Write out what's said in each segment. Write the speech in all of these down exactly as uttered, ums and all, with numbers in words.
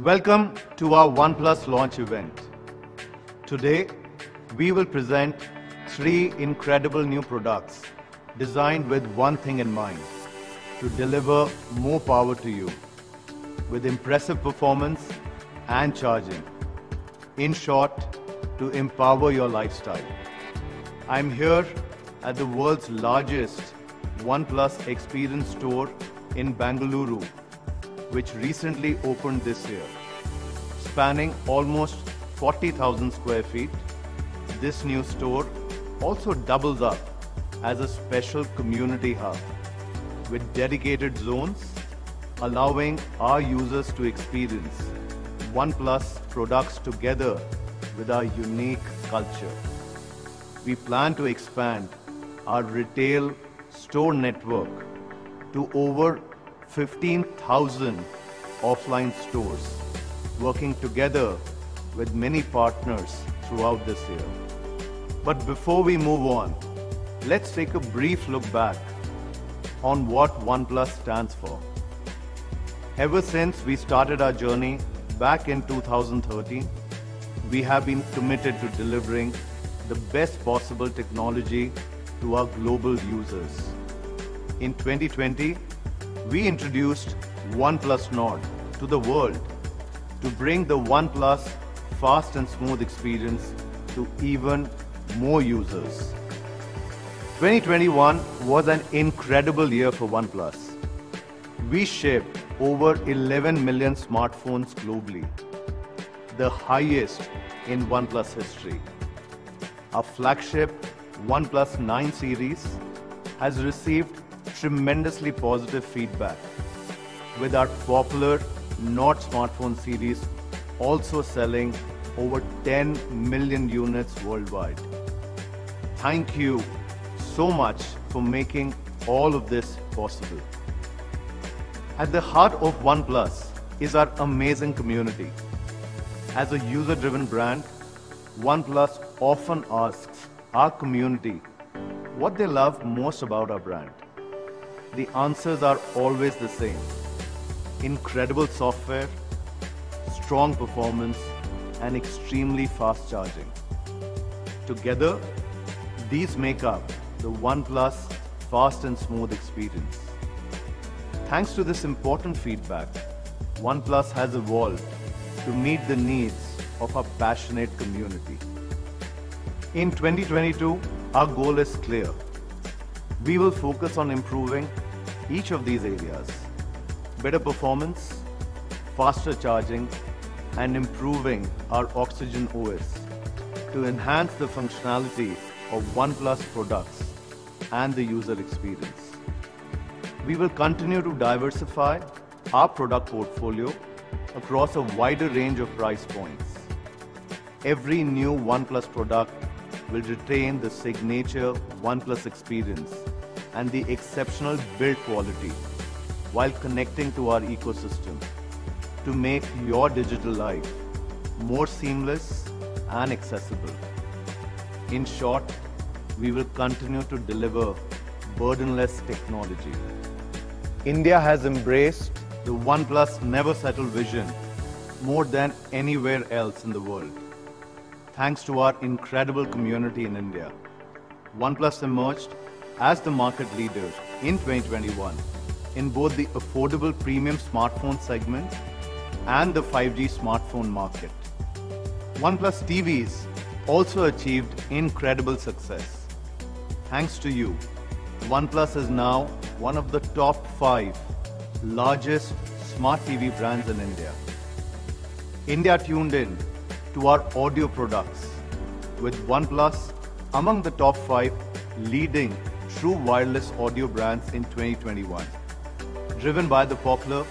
Welcome to our OnePlus launch event. Today, we will present three incredible new products designed with one thing in mind, to deliver more power to you with impressive performance and charging. In short, to empower your lifestyle. I'm here at the world's largest OnePlus experience store in Bengaluru, which recently opened this year. Spanning almost forty thousand square feet, this new store also doubles up as a special community hub with dedicated zones, allowing our users to experience OnePlus products together with our unique culture. We plan to expand our retail store network to over fifteen thousand offline stores, working together with many partners throughout this year. But before we move on, let's take a brief look back on what OnePlus stands for. Ever since we started our journey back in two thousand thirteen, we have been committed to delivering the best possible technology to our global users. In twenty twenty, we introduced OnePlus Nord to the world to bring the OnePlus fast and smooth experience to even more users. twenty twenty-one was an incredible year for OnePlus. We shipped over eleven million smartphones globally, the highest in OnePlus history. Our flagship OnePlus nine series has received tremendously positive feedback, with our popular Nord smartphone series also selling over ten million units worldwide. Thank you so much for making all of this possible. At the heart of OnePlus is our amazing community. As a user-driven brand, OnePlus often asks our community what they love most about our brand. The answers are always the same. Incredible software, strong performance, and extremely fast charging. Together, these make up the OnePlus fast and smooth experience. Thanks to this important feedback, OnePlus has evolved to meet the needs of our passionate community. In twenty twenty-two, our goal is clear. We will focus on improving each of these areas: better performance, faster charging, and improving our Oxygen O S to enhance the functionality of OnePlus products and the user experience. We will continue to diversify our product portfolio across a wider range of price points. Every new OnePlus product will retain the signature OnePlus experience and the exceptional build quality while connecting to our ecosystem to make your digital life more seamless and accessible. In short, we will continue to deliver burdenless technology. India has embraced the OnePlus Never Settle vision more than anywhere else in the world. Thanks to our incredible community in India, OnePlus emerged as the market leader in twenty twenty-one in both the affordable premium smartphone segment and the five G smartphone market. OnePlus T Vs also achieved incredible success. Thanks to you, OnePlus is now one of the top five largest smart T V brands in India. India tuned in to our audio products, with OnePlus among the top five leading true wireless audio brands in twenty twenty-one, driven by the popular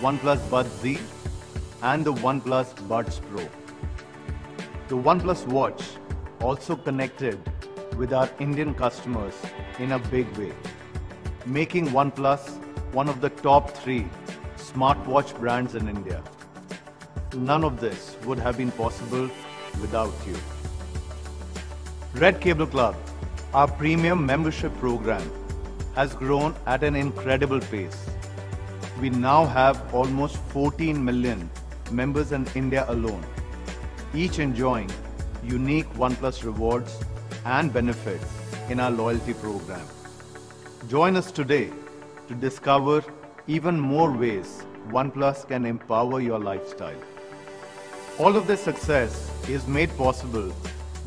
OnePlus Buds Z and the OnePlus Buds Pro. The OnePlus Watch also connected with our Indian customers in a big way, making OnePlus one of the top three smartwatch brands in India. None of this would have been possible without you. Red Cable Club, our premium membership program, has grown at an incredible pace. We now have almost fourteen million members in India alone, each enjoying unique OnePlus rewards and benefits in our loyalty program. Join us today to discover even more ways OnePlus can empower your lifestyle. All of this success is made possible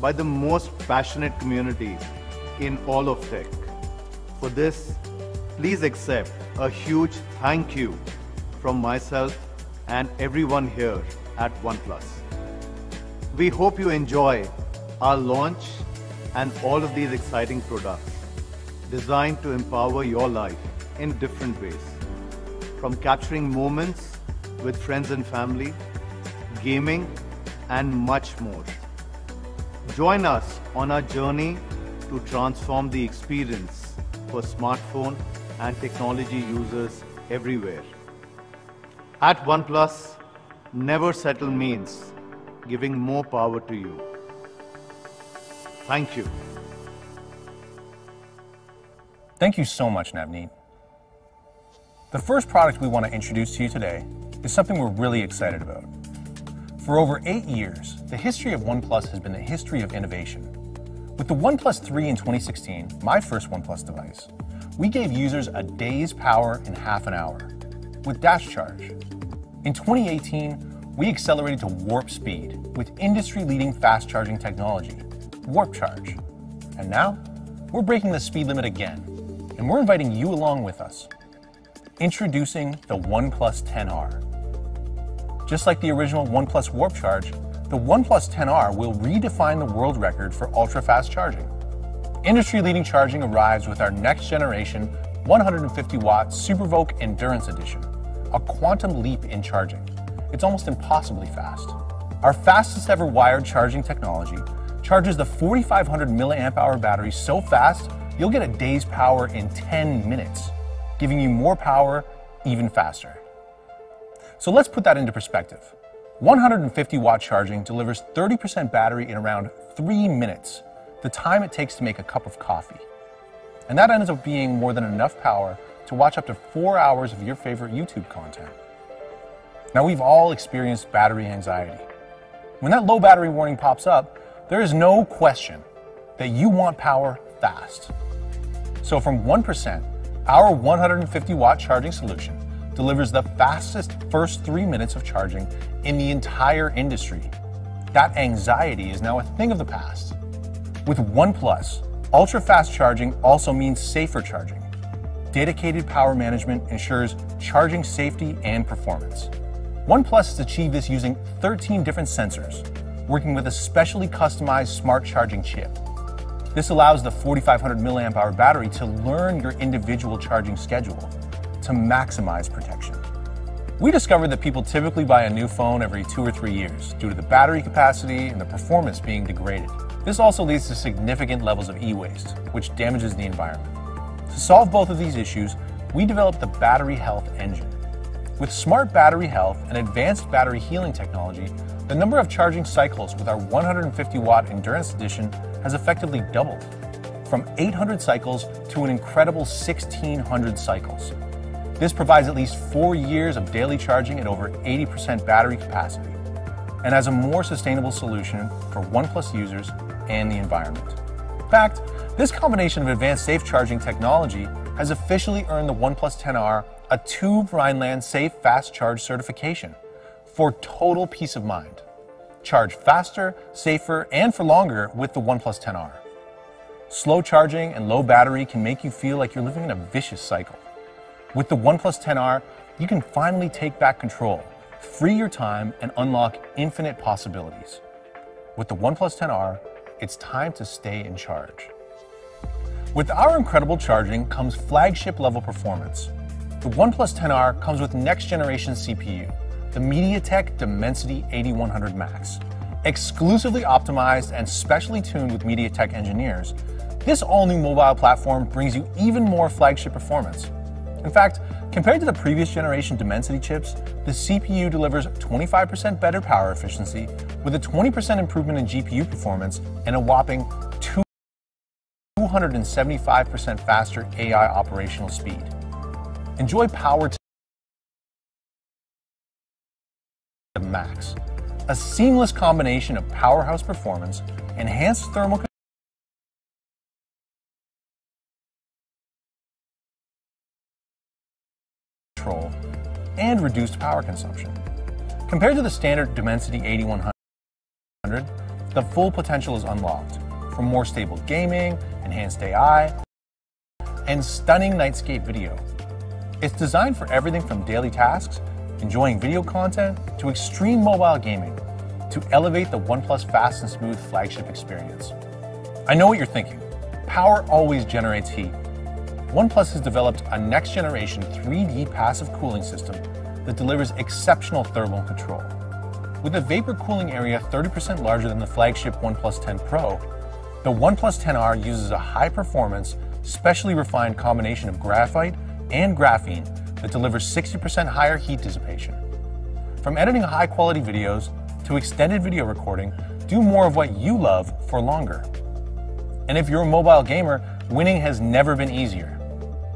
by the most passionate community in all of tech. For this, please accept a huge thank you from myself and everyone here at OnePlus. We hope you enjoy our launch and all of these exciting products designed to empower your life in different ways. From capturing moments with friends and family, gaming, and much more. Join us on our journey to transform the experience for smartphone and technology users everywhere. At OnePlus, never settle means giving more power to you. Thank you. Thank you so much, Navneet. The first product we want to introduce to you today is something we're really excited about. For over eight years, the history of OnePlus has been the history of innovation. With the OnePlus three in twenty sixteen, my first OnePlus device, we gave users a day's power in half an hour with Dash Charge. In twenty eighteen, we accelerated to warp speed with industry-leading fast charging technology, Warp Charge. And now, we're breaking the speed limit again, and we're inviting you along with us. Introducing the OnePlus ten R. Just like the original OnePlus Warp Charge, the OnePlus ten R will redefine the world record for ultra-fast charging. Industry-leading charging arrives with our next-generation one hundred fifty watt SuperVOOC Endurance Edition, a quantum leap in charging. It's almost impossibly fast. Our fastest-ever wired charging technology charges the forty-five hundred milliamp hour battery so fast, you'll get a day's power in ten minutes, giving you more power even faster. So let's put that into perspective. one hundred fifty watt charging delivers thirty percent battery in around three minutes, the time it takes to make a cup of coffee. And that ends up being more than enough power to watch up to four hours of your favorite YouTube content. Now, we've all experienced battery anxiety. When that low battery warning pops up, there is no question that you want power fast. So from one percent, our one hundred fifty watt charging solution delivers the fastest first three minutes of charging in the entire industry. That anxiety is now a thing of the past. With OnePlus, ultra-fast charging also means safer charging. Dedicated power management ensures charging safety and performance. OnePlus has achieved this using thirteen different sensors, working with a specially customized smart charging chip. This allows the forty-five hundred milliamp hour battery to learn your individual charging schedule to maximize protection. We discovered that people typically buy a new phone every two or three years due to the battery capacity and the performance being degraded. This also leads to significant levels of e-waste, which damages the environment. To solve both of these issues, we developed the Battery Health Engine. With smart battery health and advanced battery healing technology, the number of charging cycles with our one hundred fifty watt Endurance Edition has effectively doubled, from eight hundred cycles to an incredible sixteen hundred cycles. This provides at least four years of daily charging at over eighty percent battery capacity, and as a more sustainable solution for OnePlus users and the environment. In fact, this combination of advanced safe charging technology has officially earned the OnePlus ten R a TÜV Rheinland Safe Fast Charge certification for total peace of mind. Charge faster, safer, and for longer with the OnePlus ten R. Slow charging and low battery can make you feel like you're living in a vicious cycle. With the OnePlus ten R, you can finally take back control, free your time, and unlock infinite possibilities. With the OnePlus ten R, it's time to stay in charge. With our incredible charging comes flagship-level performance. The OnePlus ten R comes with next-generation C P U, the MediaTek Dimensity eighty-one hundred Max. Exclusively optimized and specially tuned with MediaTek engineers, this all-new mobile platform brings you even more flagship performance. In fact, compared to the previous generation Dimensity chips, the C P U delivers twenty-five percent better power efficiency with a twenty percent improvement in G P U performance and a whopping two hundred seventy-five percent faster A I operational speed. Enjoy power Max. A seamless combination of powerhouse performance, enhanced thermal control, and reduced power consumption. Compared to the standard Dimensity eighty-one hundred, the full potential is unlocked for more stable gaming, enhanced A I, and stunning Nightscape video. It's designed for everything from daily tasks, enjoying video content, to extreme mobile gaming, to elevate the OnePlus fast and smooth flagship experience. I know what you're thinking. Power always generates heat. OnePlus has developed a next-generation three D passive cooling system that delivers exceptional thermal control. With a vapor cooling area thirty percent larger than the flagship OnePlus ten Pro, the OnePlus ten R uses a high-performance, specially refined combination of graphite and graphene that delivers sixty percent higher heat dissipation. From editing high-quality videos to extended video recording, do more of what you love for longer. And if you're a mobile gamer, winning has never been easier.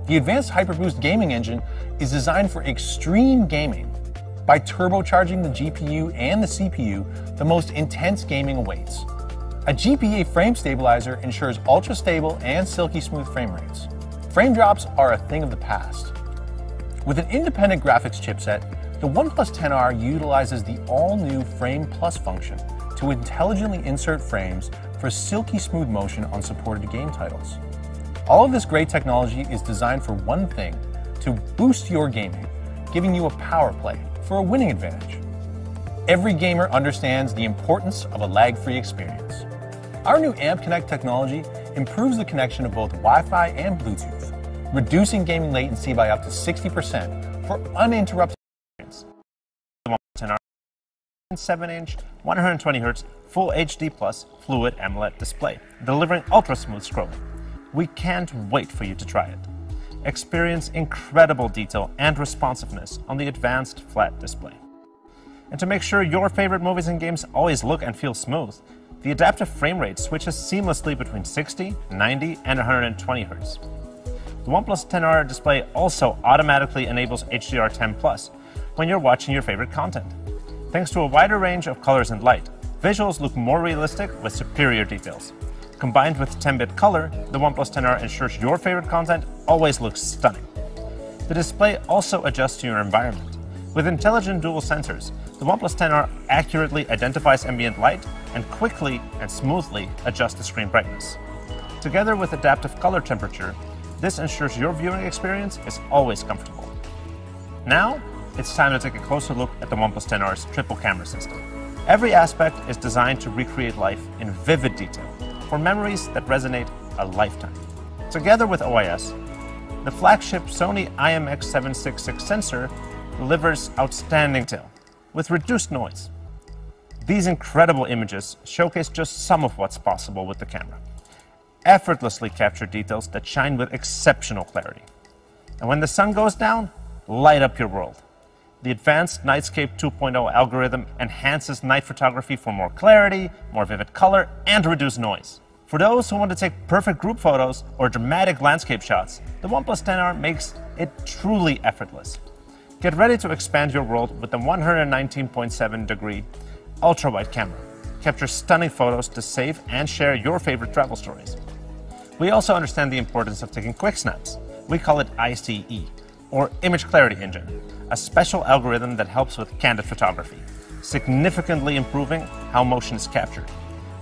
The advanced HyperBoost gaming engine is designed for extreme gaming. By turbocharging the G P U and the C P U, the most intense gaming awaits. A G P A frame stabilizer ensures ultra-stable and silky-smooth frame rates. Frame drops are a thing of the past. With an independent graphics chipset, the OnePlus ten R utilizes the all-new Frame Plus function to intelligently insert frames for silky smooth motion on supported game titles. All of this great technology is designed for one thing, to boost your gaming, giving you a power play for a winning advantage. Every gamer understands the importance of a lag-free experience. Our new A M P Connect technology improves the connection of both Wi-Fi and Bluetooth, reducing gaming latency by up to sixty percent for uninterrupted experience. seven inch, one hundred twenty hertz, Full H D plus Fluid AMOLED display, delivering ultra-smooth scrolling. We can't wait for you to try it. Experience incredible detail and responsiveness on the advanced flat display. And to make sure your favorite movies and games always look and feel smooth, the adaptive frame rate switches seamlessly between sixty, ninety, and one hundred twenty hertz. The OnePlus ten R display also automatically enables H D R ten plus when you're watching your favorite content. Thanks to a wider range of colors and light, visuals look more realistic with superior details. Combined with ten bit color, the OnePlus ten R ensures your favorite content always looks stunning. The display also adjusts to your environment. With intelligent dual sensors, the OnePlus ten R accurately identifies ambient light and quickly and smoothly adjusts the screen brightness. Together with adaptive color temperature, this ensures your viewing experience is always comfortable. Now, it's time to take a closer look at the OnePlus ten R's triple camera system. Every aspect is designed to recreate life in vivid detail for memories that resonate a lifetime. Together with O I S, the flagship Sony I M X seven sixty-six sensor delivers outstanding detail with reduced noise. These incredible images showcase just some of what's possible with the camera. Effortlessly capture details that shine with exceptional clarity. And when the sun goes down, light up your world. The advanced Nightscape two point oh algorithm enhances night photography for more clarity, more vivid color, and reduced noise. For those who want to take perfect group photos or dramatic landscape shots, the OnePlus ten R makes it truly effortless. Get ready to expand your world with the one hundred nineteen point seven degree ultra-wide camera. Capture stunning photos to save and share your favorite travel stories. We also understand the importance of taking quick snaps. We call it I C E, or Image Clarity Engine, a special algorithm that helps with candid photography, significantly improving how motion is captured.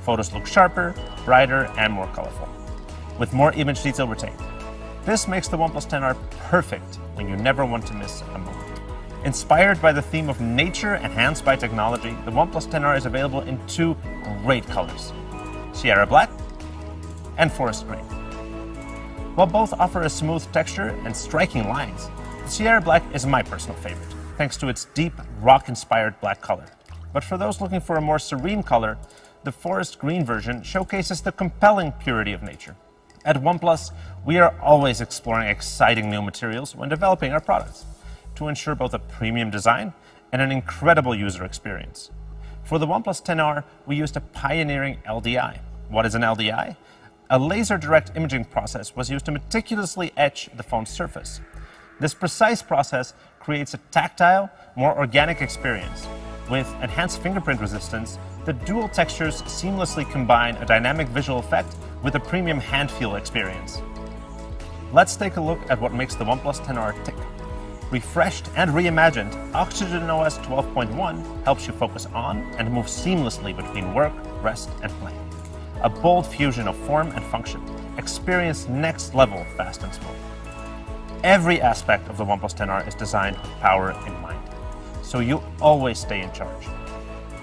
Photos look sharper, brighter, and more colorful, with more image detail retained. This makes the OnePlus ten R perfect when you never want to miss a moment. Inspired by the theme of nature enhanced by technology, the OnePlus ten R is available in two great colors, Sierra Black and Forest Gray. While both offer a smooth texture and striking lines, Sierra Black is my personal favorite, thanks to its deep, rock-inspired black color. But for those looking for a more serene color, the forest green version showcases the compelling purity of nature. At OnePlus, we are always exploring exciting new materials when developing our products, to ensure both a premium design and an incredible user experience. For the OnePlus ten R, we used a pioneering L D I. What is an L D I? A laser direct imaging process was used to meticulously etch the phone's surface. This precise process creates a tactile, more organic experience. With enhanced fingerprint resistance, the dual textures seamlessly combine a dynamic visual effect with a premium hand feel experience. Let's take a look at what makes the OnePlus ten R tick. Refreshed and reimagined, Oxygen O S twelve point one helps you focus on and move seamlessly between work, rest, and play. A bold fusion of form and function. Experience next level fast and smooth. Every aspect of the OnePlus ten R is designed with power in mind, so you always stay in charge.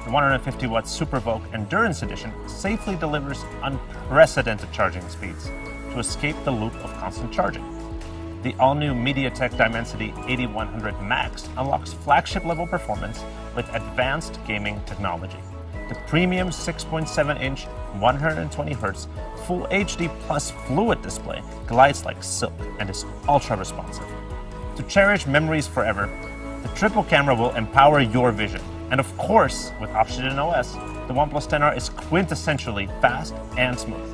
The one hundred fifty watt SuperVOOC Endurance Edition safely delivers unprecedented charging speeds to escape the loop of constant charging. The all-new MediaTek Dimensity eighty-one hundred Max unlocks flagship-level performance with advanced gaming technology. The premium six point seven inch, one hundred twenty hertz, Full H D Plus Fluid display glides like silk and is ultra-responsive. To cherish memories forever, the triple camera will empower your vision. And of course, with Oxygen O S, the OnePlus ten R is quintessentially fast and smooth.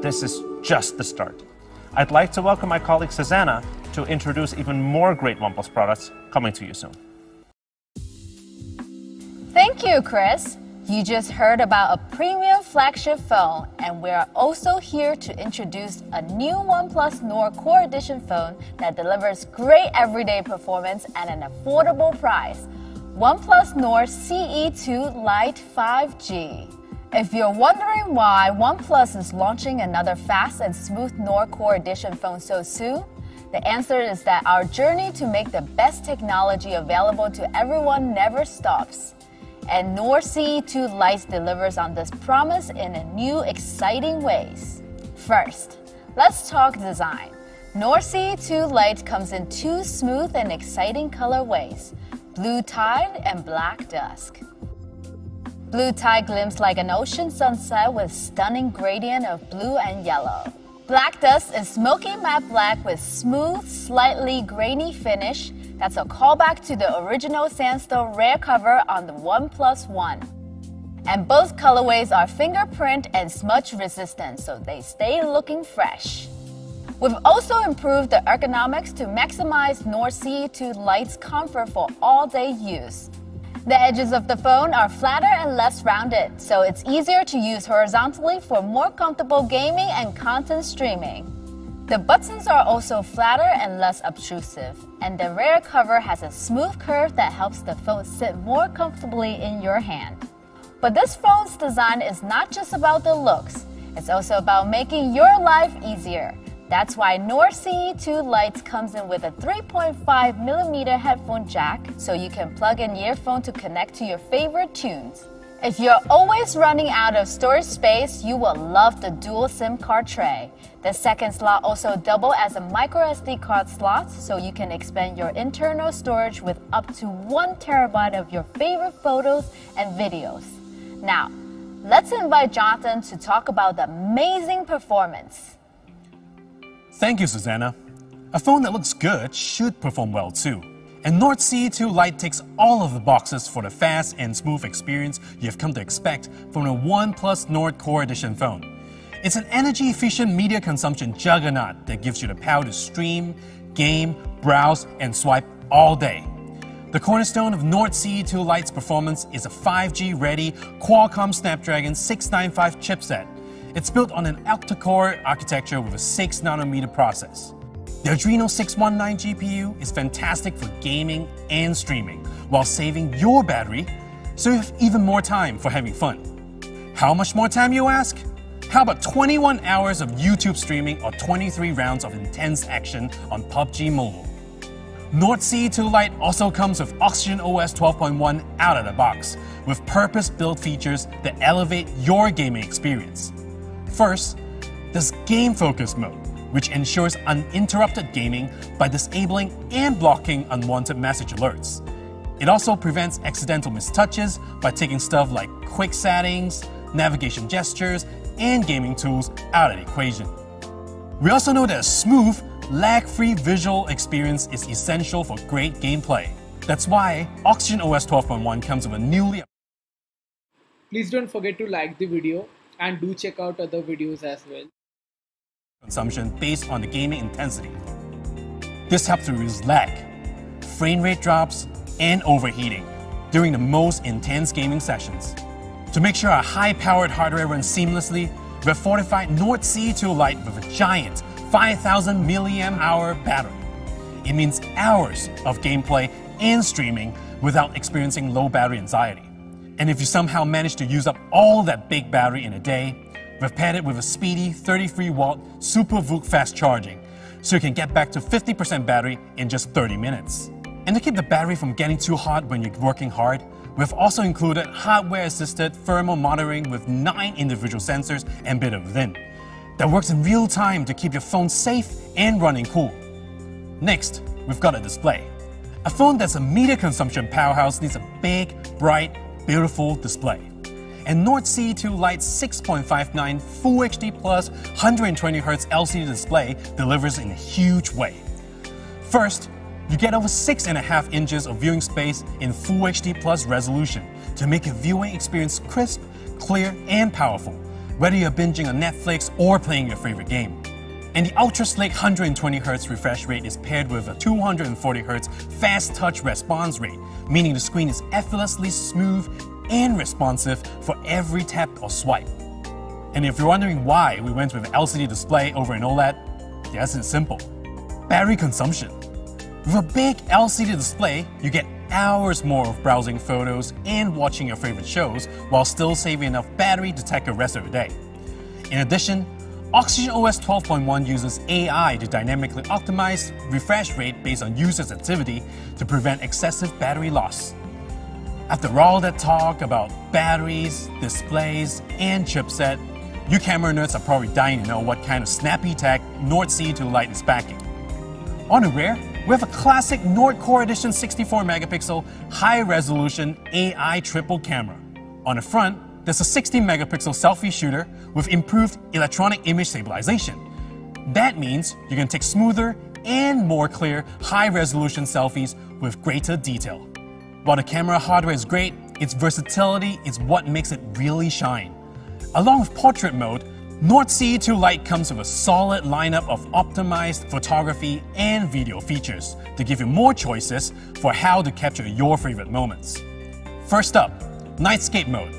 This is just the start. I'd like to welcome my colleague Susanna to introduce even more great OnePlus products coming to you soon. Thank you, Chris. You just heard about a premium flagship phone, and we are also here to introduce a new OnePlus Nord Core Edition phone that delivers great everyday performance at an affordable price, OnePlus Nord C E two Lite five G. If you're wondering why OnePlus is launching another fast and smooth Nord Core Edition phone so soon, the answer is that our journey to make the best technology available to everyone never stops. And Nord C E two Lite delivers on this promise in a new, exciting ways. First, let's talk design. Nord C E two Lite comes in two smooth and exciting colorways, Blue Tide and Black Dusk. Blue Tide gleams like an ocean sunset with stunning gradient of blue and yellow. Black Dusk is smoky matte black with smooth, slightly grainy finish. That's a callback to the original sandstone rare cover on the OnePlus One. And both colorways are fingerprint and smudge resistant, so they stay looking fresh. We've also improved the ergonomics to maximize Nord C E two Lite's comfort for all-day use. The edges of the phone are flatter and less rounded, so it's easier to use horizontally for more comfortable gaming and content streaming. The buttons are also flatter and less obtrusive, and the rear cover has a smooth curve that helps the phone sit more comfortably in your hand. But this phone's design is not just about the looks, it's also about making your life easier. That's why Nord C E two Lite comes in with a three point five millimeter headphone jack, so you can plug in earphone to connect to your favorite tunes. If you're always running out of storage space, you will love the dual SIM card tray. The second slot also doubles as a microSD card slot, so you can expand your internal storage with up to one terabyte of your favorite photos and videos. Now, let's invite Jonathan to talk about the amazing performance. Thank you, Susanna. A phone that looks good should perform well too. And Nord C E two Lite ticks all of the boxes for the fast and smooth experience you've come to expect from the OnePlus Nord Core Edition phone. It's an energy-efficient media consumption juggernaut that gives you the power to stream, game, browse, and swipe all day. The cornerstone of Nord C E two Lite's performance is a five G ready Qualcomm Snapdragon six ninety-five chipset. It's built on an octa-core architecture with a six nanometer process. The Adreno six nineteen G P U is fantastic for gaming and streaming, while saving your battery, so you have even more time for having fun. How much more time, you ask? How about twenty-one hours of YouTube streaming or twenty-three rounds of intense action on P U B G Mobile? Nord C E two Lite also comes with Oxygen O S twelve point one out of the box, with purpose-built features that elevate your gaming experience. First, there's Game Focus mode, which ensures uninterrupted gaming by disabling and blocking unwanted message alerts. It also prevents accidental mistouches by taking stuff like quick settings, navigation gestures, and gaming tools out of the equation. We also know that a smooth, lag-free visual experience is essential for great gameplay. That's why Oxygen O S twelve point one comes with a newly... Please don't forget to like the video and do check out other videos as well. ...consumption based on the gaming intensity. This helps to reduce lag, frame rate drops, and overheating during the most intense gaming sessions. To make sure our high-powered hardware runs seamlessly, we've fortified Nord C E two Lite with a giant five thousand milliamp hour battery. It means hours of gameplay and streaming without experiencing low battery anxiety. And if you somehow manage to use up all that big battery in a day, we've paired it with a speedy thirty-three watt SuperVOOC fast charging, so you can get back to fifty percent battery in just thirty minutes. And to keep the battery from getting too hot when you're working hard, we've also included hardware-assisted thermal monitoring with nine individual sensors and bit of V I N that works in real time to keep your phone safe and running cool. Next, we've got a display. A phone that's a media consumption powerhouse needs a big, bright, beautiful display. And Nord C E two Lite's six point five nine Full H D plus one hundred twenty hertz L C D display delivers in a huge way. First, you get over six and a half inches of viewing space in Full H D plus resolution to make your viewing experience crisp, clear, and powerful, whether you're binging on Netflix or playing your favorite game. And the ultra-slick one hundred twenty hertz refresh rate is paired with a two hundred forty hertz fast touch response rate, meaning the screen is effortlessly smooth and responsive for every tap or swipe. And if you're wondering why we went with an L C D display over an OLED, the answer is simple. Battery consumption. With a big L C D display, you get hours more of browsing photos and watching your favorite shows while still saving enough battery to take the rest of the day. In addition, Oxygen O S twelve point one uses A I to dynamically optimize refresh rate based on users' activity to prevent excessive battery loss. After all that talk about batteries, displays, and chipset, you camera nerds are probably dying to know what kind of snappy tech Nord C E two Lite is backing. On the rear, we have a classic Nord Core Edition sixty-four megapixel high-resolution A I triple camera. On the front, there's a sixteen megapixel selfie shooter with improved electronic image stabilization. That means you can take smoother and more clear high-resolution selfies with greater detail. While the camera hardware is great, its versatility is what makes it really shine. Along with portrait mode, Nord C E two Lite comes with a solid lineup of optimized photography and video features to give you more choices for how to capture your favorite moments. First up, Nightscape mode,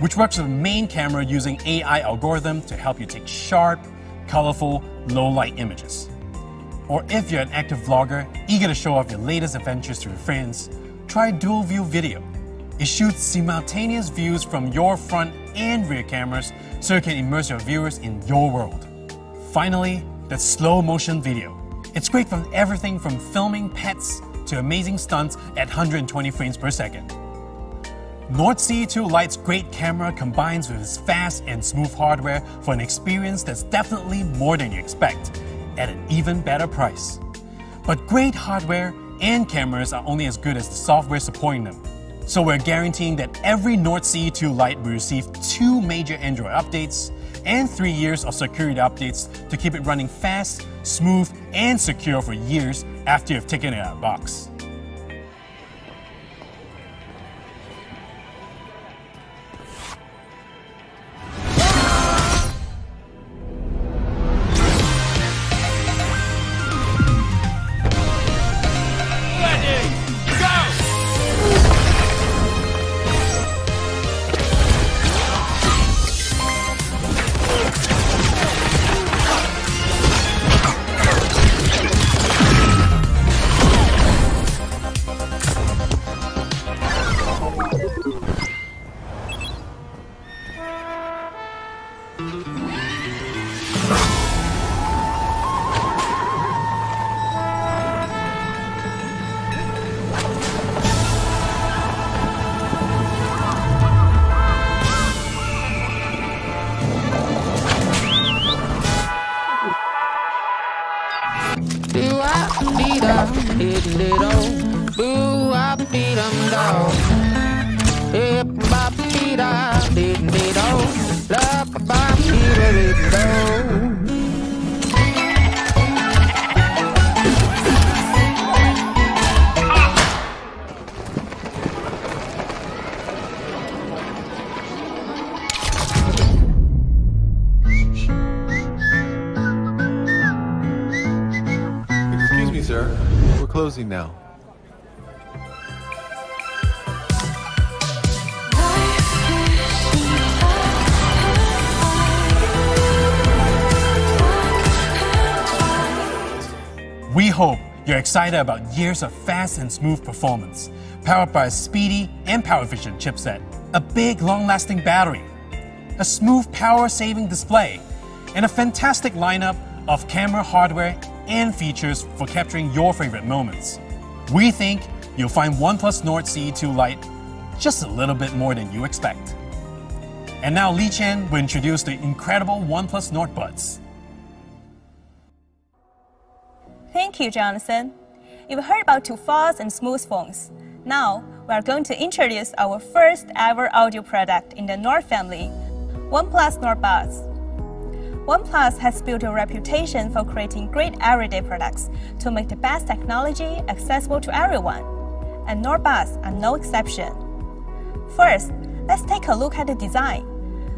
which works with the main camera using A I algorithm to help you take sharp, colorful, low-light images. Or if you're an active vlogger eager to show off your latest adventures to your friends, try dual view video. It shoots simultaneous views from your front and rear cameras so you can immerse your viewers in your world. Finally, that's slow motion video. It's great for everything from filming pets to amazing stunts at one hundred twenty frames per second. Nord C E two Lite's great camera combines with its fast and smooth hardware for an experience that's definitely more than you expect, at an even better price. But great hardware and cameras are only as good as the software supporting them. So we're guaranteeing that every Nord C E two Lite will receive two major Android updates and three years of security updates to keep it running fast, smooth, and secure for years after you've taken it out of the box. hitting it on. Boo, I beat 'em down. Hip hop beat, I hitting it on. Love, I beat it down. Closing now. We hope you're excited about years of fast and smooth performance, powered by a speedy and PowerVision chipset, a big long-lasting battery, a smooth power-saving display, and a fantastic lineup of camera hardware and features for capturing your favorite moments. We think you'll find OnePlus Nord C E two Lite just a little bit more than you expect. And now Lee Chen will introduce the incredible OnePlus Nord Buds. Thank you, Jonathan. You've heard about two fast and smooth phones. Now, we're going to introduce our first ever audio product in the Nord family, OnePlus Nord Buds. OnePlus has built a reputation for creating great everyday products to make the best technology accessible to everyone, and Nord Buds are no exception. First, let's take a look at the design.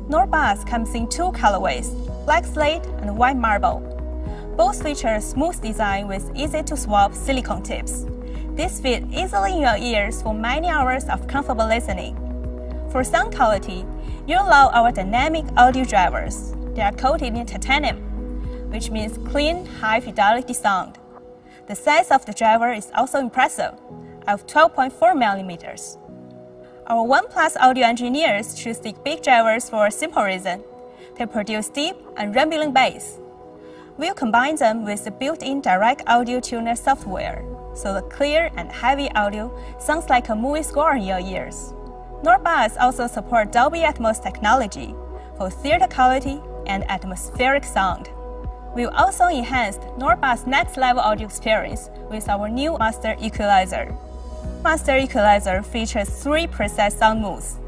Nord Buds comes in two colorways, black slate and white marble. Both feature a smooth design with easy-to-swap silicone tips. These fit easily in your ears for many hours of comfortable listening. For sound quality, you'll love our dynamic audio drivers. They are coated in titanium, which means clean, high-fidelity sound. The size of the driver is also impressive, of twelve point four millimeters. Our OnePlus audio engineers choose the big drivers for a simple reason. They produce deep and rumbling bass. We'll combine them with the built-in direct audio tuner software, so the clear and heavy audio sounds like a movie score in your ears. Nord Buds also support Dolby Atmos technology for theater quality and atmospheric sound. We've also enhanced Nord Buds' next-level audio experience with our new Master Equalizer. Master Equalizer features three preset sound modes.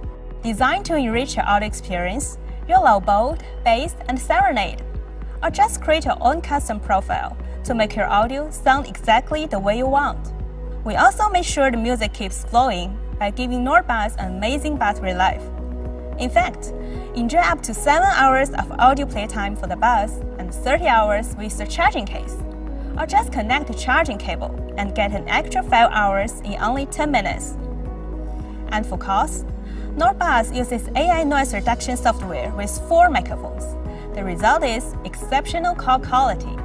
Designed to enrich your audio experience, you'll love bold, bass, and serenade, or just create your own custom profile to make your audio sound exactly the way you want. We also make sure the music keeps flowing by giving Nord Buds an amazing battery life. In fact, enjoy up to seven hours of audio playtime for the Buds and thirty hours with the charging case. Or just connect the charging cable and get an extra five hours in only ten minutes. And for cost, Nord Buds uses A I noise reduction software with four microphones. The result is exceptional call quality.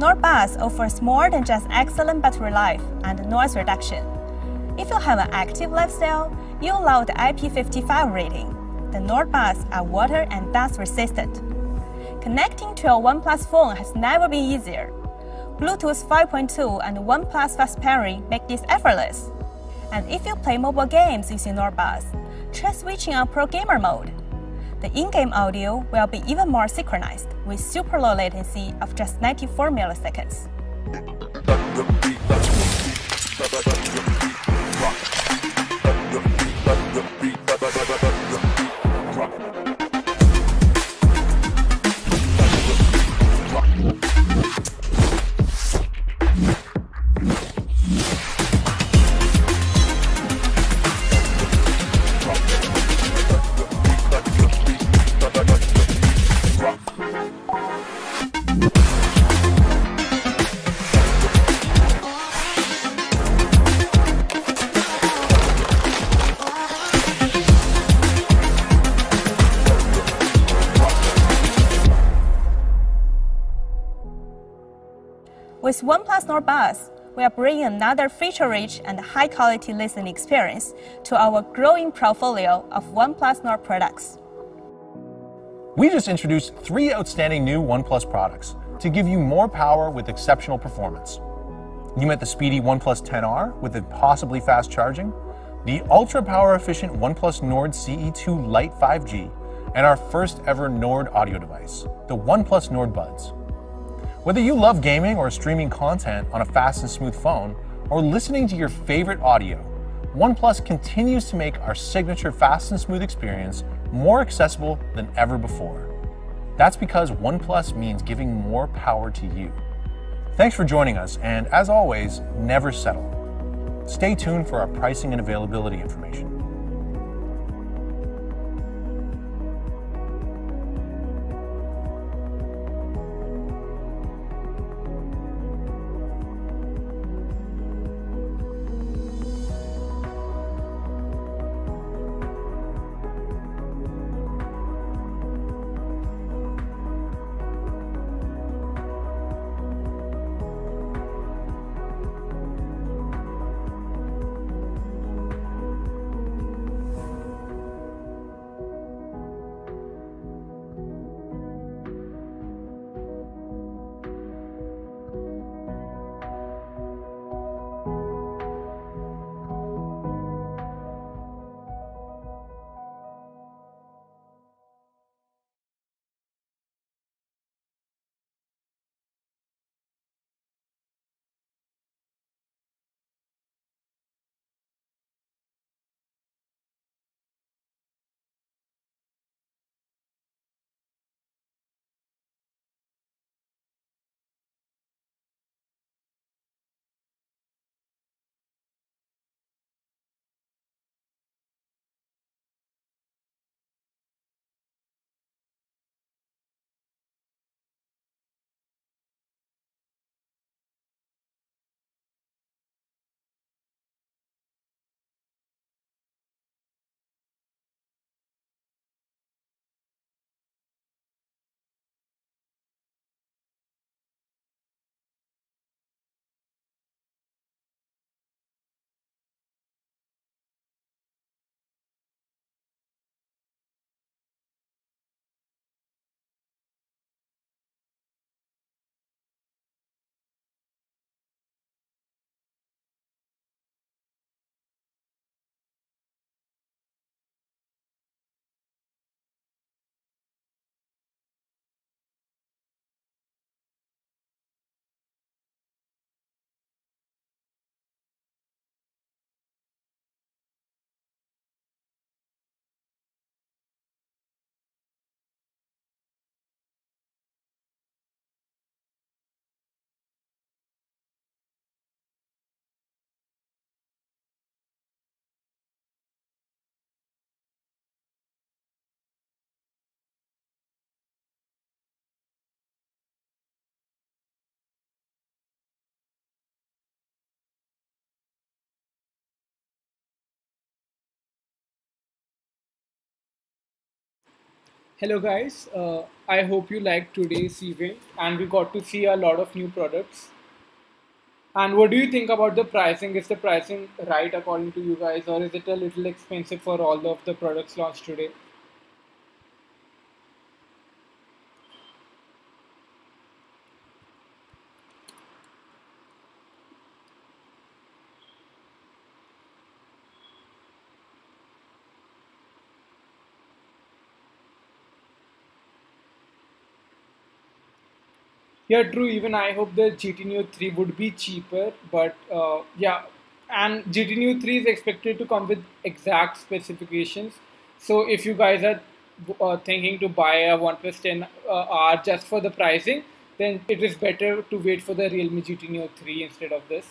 Nord Buds offers more than just excellent battery life and noise reduction. If you have an active lifestyle, you'll love the I P fifty-five rating. The Nord Buds are water and dust resistant. Connecting to your OnePlus phone has never been easier. Bluetooth five point two and OnePlus Fast Pairing make this effortless. And if you play mobile games using Nord Buds, try switching on Pro Gamer mode. The in-game audio will be even more synchronized with super low latency of just ninety-four milliseconds. With OnePlus Nord Buds, we are bringing another feature-rich and high-quality listening experience to our growing portfolio of OnePlus Nord products. We just introduced three outstanding new OnePlus products to give you more power with exceptional performance. You met the speedy OnePlus ten R with impossibly fast charging, the ultra-power-efficient OnePlus Nord C E two Lite five G, and our first-ever Nord audio device, the OnePlus Nord Buds. Whether you love gaming or streaming content on a fast and smooth phone, or listening to your favorite audio, OnePlus continues to make our signature fast and smooth experience more accessible than ever before. That's because OnePlus means giving more power to you. Thanks for joining us, and as always, never settle. Stay tuned for our pricing and availability information. Hello guys, uh, I hope you liked today's event and we got to see a lot of new products. And what do you think about the pricing? Is the pricing right according to you guys, or is it a little expensive for all of the products launched today? Yeah, true. Even I hope the G T Neo three would be cheaper, but uh, yeah, and G T Neo three is expected to come with exact specifications. So if you guys are uh, thinking to buy a OnePlus ten R just for the pricing, then it is better to wait for the Realme G T Neo three instead of this.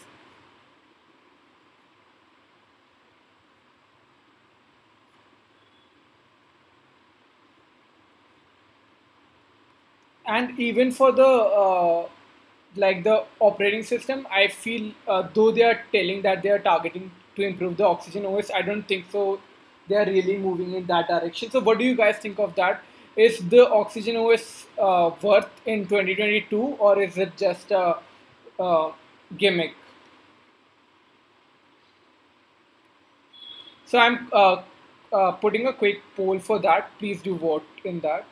And even for the uh, like the operating system, I feel uh, though they are telling that they are targeting to improve the Oxygen O S, I don't think so they are really moving in that direction. So what do you guys think of that? Is the Oxygen O S uh, worth in twenty twenty-two, or is it just a uh, gimmick? So I'm uh, uh, putting a quick poll for that. Please do vote in that.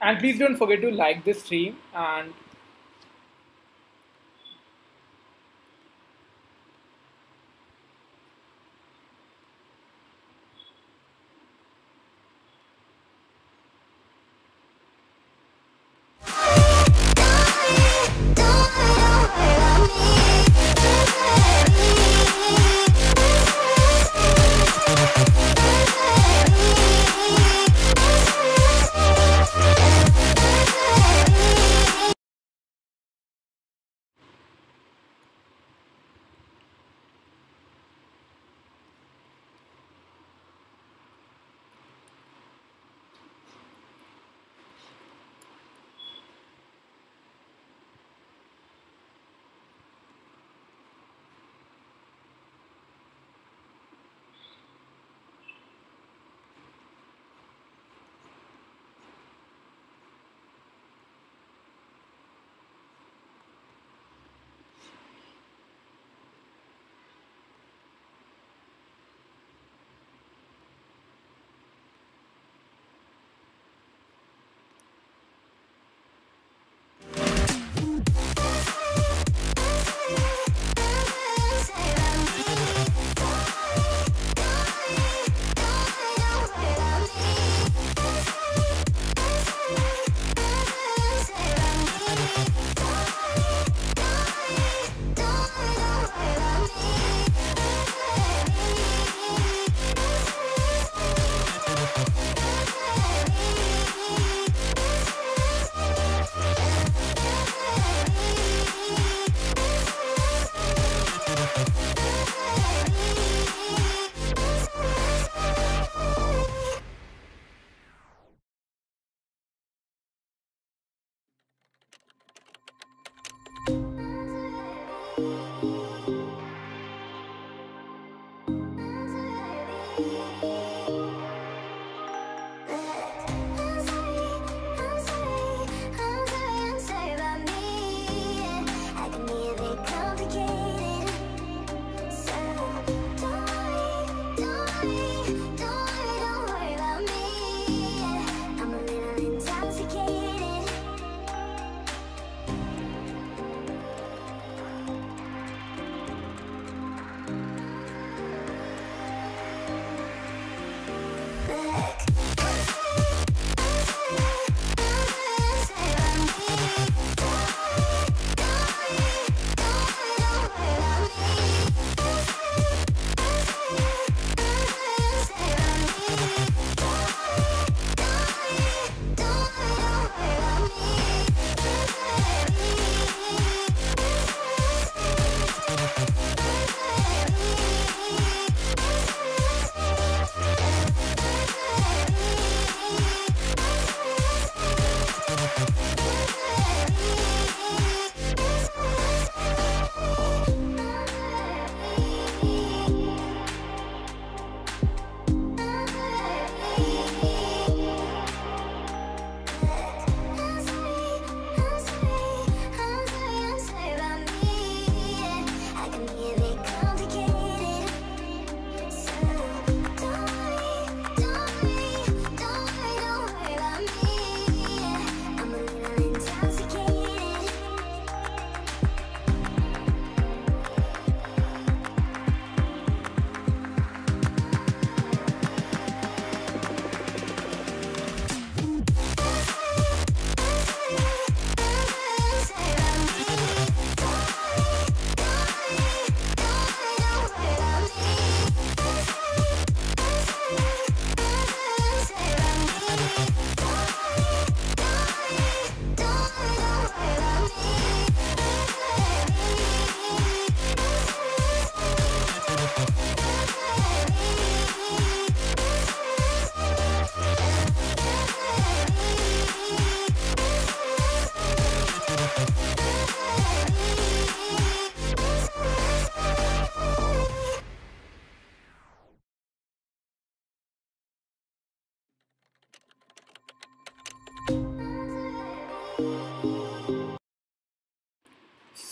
And please don't forget to like this stream, and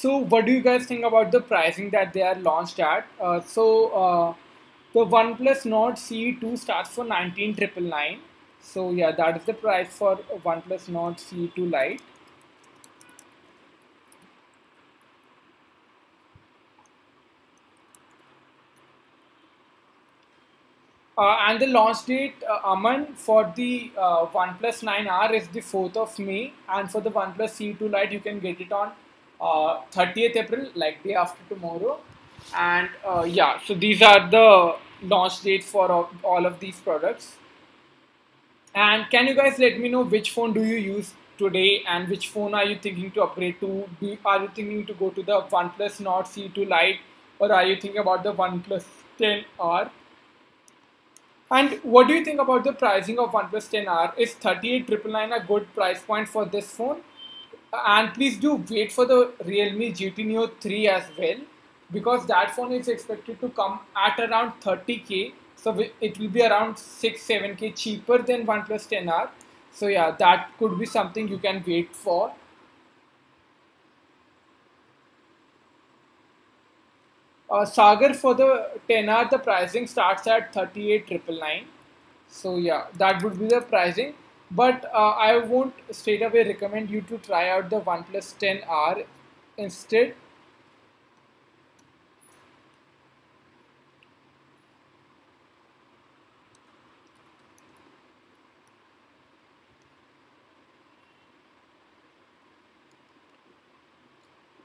So what do you guys think about the pricing that they are launched at? Uh, so uh, the OnePlus Nord C E two starts for nineteen thousand nine hundred ninety-nine. So yeah, that is the price for OnePlus Nord C E two Lite. Uh, and the launch date, uh, Aman, for the uh, OnePlus nine R is the fourth of May, and for the OnePlus C E two Lite you can get it on uh, thirtieth April, like day after tomorrow. And uh, yeah, so these are the launch dates for uh, all of these products. And can you guys let me know which phone do you use today and which phone are you thinking to upgrade to? Do you, are you thinking to go to the OnePlus Nord C E two Lite, or are you thinking about the OnePlus ten R? And what do you think about the pricing of OnePlus ten R? Is thirty-eight thousand nine hundred ninety-nine a good price point for this phone? And please do wait for the Realme G T Neo three as well, because that phone is expected to come at around thirty K. So it will be around six to seven K cheaper than OnePlus ten R. So yeah, that could be something you can wait for. Uh, Sagar, for the ten R, the pricing starts at thirty-eight thousand nine hundred ninety-nine. So yeah, that would be the pricing. But uh, I won't straight away recommend you to try out the OnePlus ten R instead.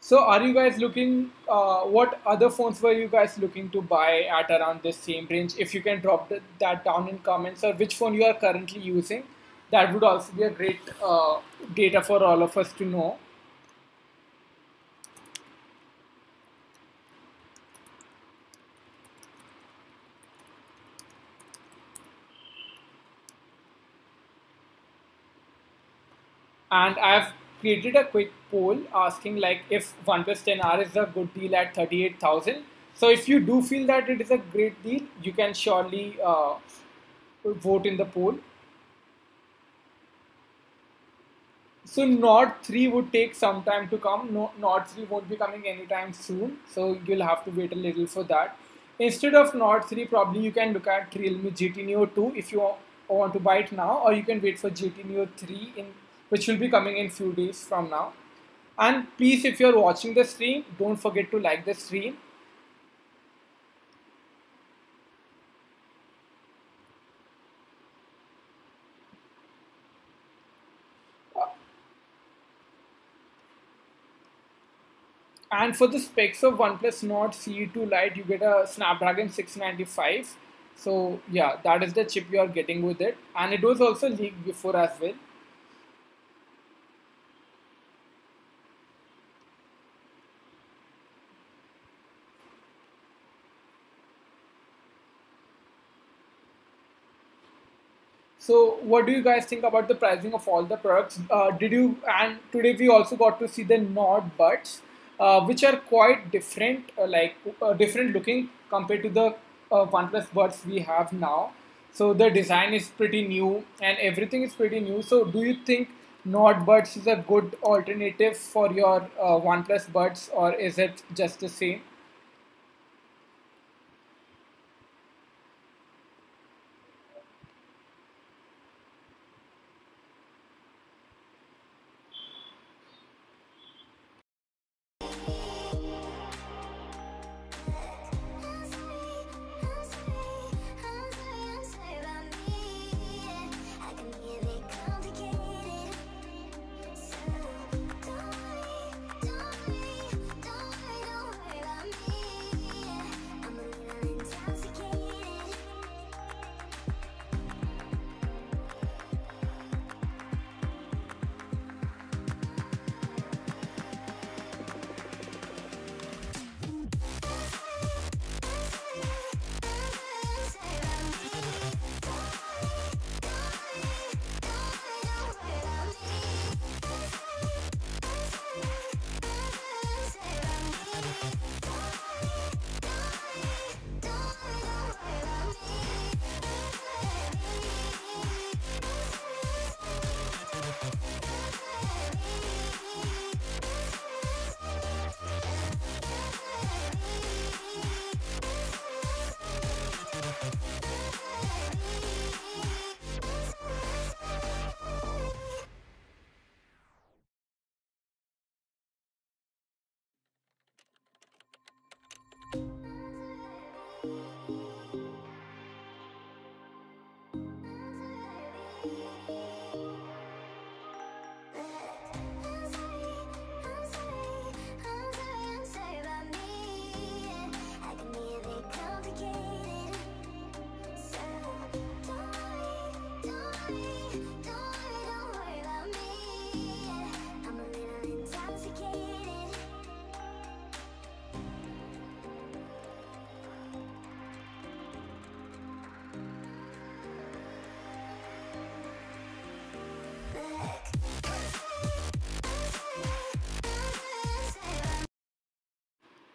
So are you guys looking, uh, what other phones were you guys looking to buy at around this same range? If you can drop the, that down in comments, or which phone you are currently using, that would also be a great uh, data for all of us to know. And I've created a quick poll asking like if OnePlus ten R is a good deal at thirty-eight thousand. So if you do feel that it is a great deal, you can surely uh, vote in the poll. So Nord three would take some time to come. No, Nord three won't be coming anytime soon, so you'll have to wait a little for that. Instead of Nord three, probably you can look at Realme G T Neo two if you want to buy it now, or you can wait for G T Neo three in which will be coming in few days from now. And please, if you're watching the stream, don't forget to like the stream. And for the specs of OnePlus Nord C E two Lite, you get a Snapdragon six ninety-five. So yeah, that is the chip you are getting with it. And it was also leaked before as well. So what do you guys think about the pricing of all the products? Uh, did you, and today we also got to see the Nord Buds, uh, which are quite different, uh, like uh, different looking compared to the uh, OnePlus Buds we have now. So the design is pretty new and everything is pretty new. So do you think Nord Buds is a good alternative for your uh, OnePlus Buds, or is it just the same?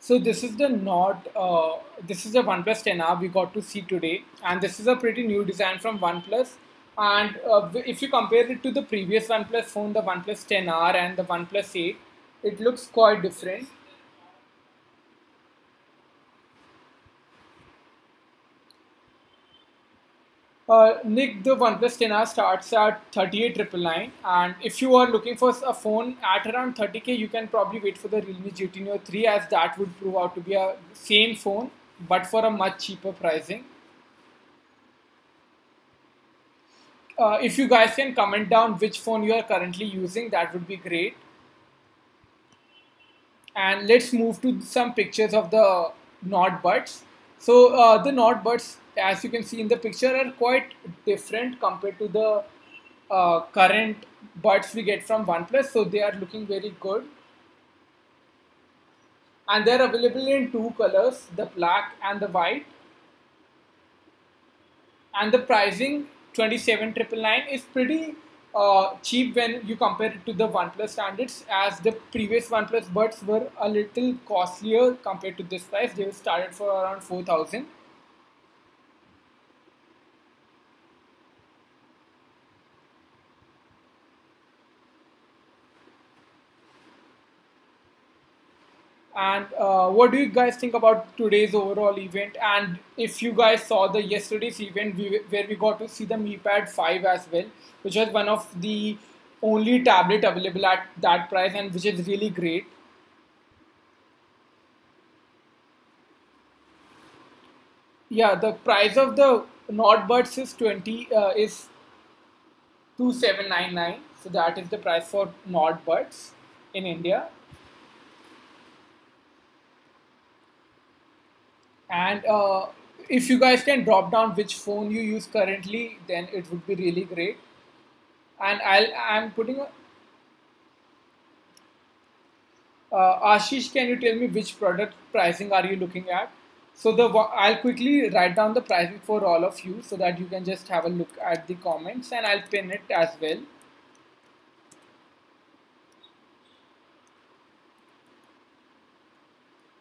So this is the Nord, uh, this is the OnePlus ten R we got to see today, and this is a pretty new design from OnePlus. And uh, if you compare it to the previous OnePlus phone, the OnePlus ten R and the OnePlus eight, it looks quite different. Uh, Nick, the OnePlus ten R starts at thirty-eight nine nine nine, and if you are looking for a phone at around thirty K, you can probably wait for the Realme G T Neo three, as that would prove out to be a same phone but for a much cheaper pricing. Uh, if you guys can comment down which phone you are currently using, that would be great. And let's move to some pictures of the Nord Buds. So uh, the Nord Buds, as you can see in the picture, are quite different compared to the uh, current buds we get from OnePlus. So they are looking very good, and they are available in two colors, the black and the white. And the pricing, twenty-seven nine nine nine, is pretty uh, cheap when you compare it to the OnePlus standards, as the previous OnePlus Buds were a little costlier compared to this price. They started for around four thousand. And uh, what do you guys think about today's overall event? And if you guys saw the yesterday's event, we, where we got to see the Mi Pad five as well, which was one of the only tablet available at that price, and which is really great. Yeah, the price of the Nord Buds is twenty uh, is two seven nine nine. So that is the price for Nord Buds in India. And uh, if you guys can drop down which phone you use currently, then it would be really great. And I'll, I'm putting a... Uh, Ashish, can you tell me which product pricing are you looking at? So the I'll quickly write down the pricing for all of you so that you can just have a look at the comments, and I'll pin it as well.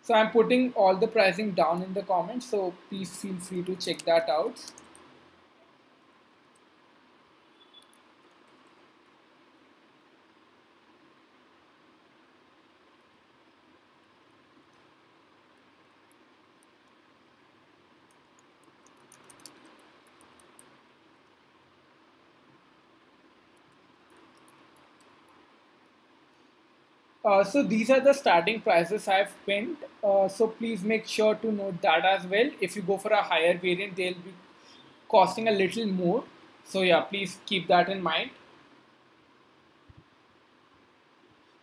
So I'm putting all the pricing down in the comments, so please feel free to check that out. Uh, so these are the starting prices I've pinned, uh, so please make sure to note that as well. If you go for a higher variant, they'll be costing a little more, so yeah, please keep that in mind.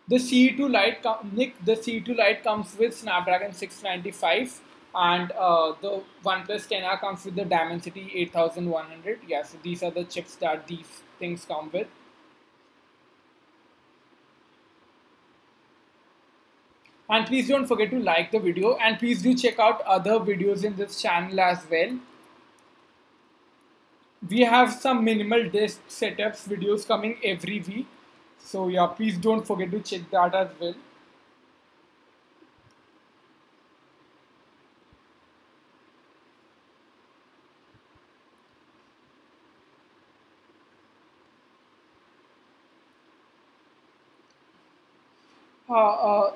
The C E two Lite, Nick, the C E two Lite comes with Snapdragon six ninety-five, and uh, the OnePlus ten R comes with the Dimensity eighty-one hundred. Yeah, so these are the chips that these things come with. And please don't forget to like the video, and please do check out other videos in this channel as well. We have some minimal desk setups videos coming every week. So yeah, please don't forget to check that as well. Uh, uh,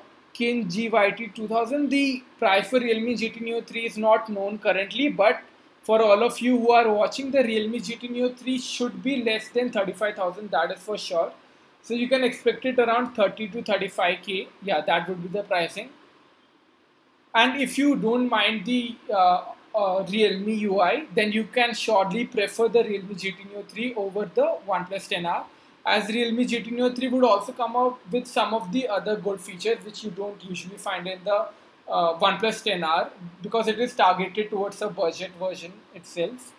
In G Y T two thousand, the price for Realme G T Neo three is not known currently, but for all of you who are watching, the Realme G T Neo three should be less than thirty-five thousand, that is for sure. So you can expect it around thirty to thirty-five K. Yeah, that would be the pricing. And if you don't mind the uh, uh, Realme U I, then you can surely prefer the Realme G T Neo three over the OnePlus ten R, as Realme G T Neo three would also come out with some of the other good features which you don't usually find in the uh, OnePlus ten R, because it is targeted towards a budget version itself.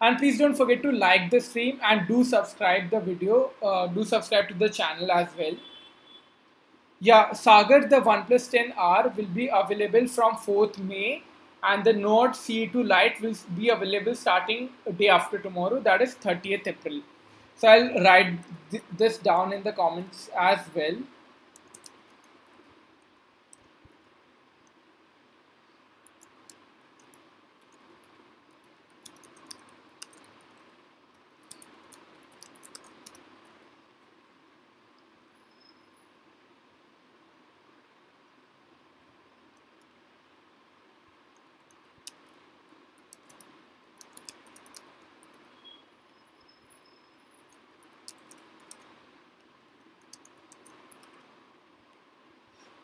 And please don't forget to like the stream, and do subscribe the video, uh, do subscribe to the channel as well. Yeah, Sagar, the OnePlus ten R will be available from fourth May. And the Nord C E two Lite will be available starting day after tomorrow, that is thirtieth April. So I'll write th this down in the comments as well.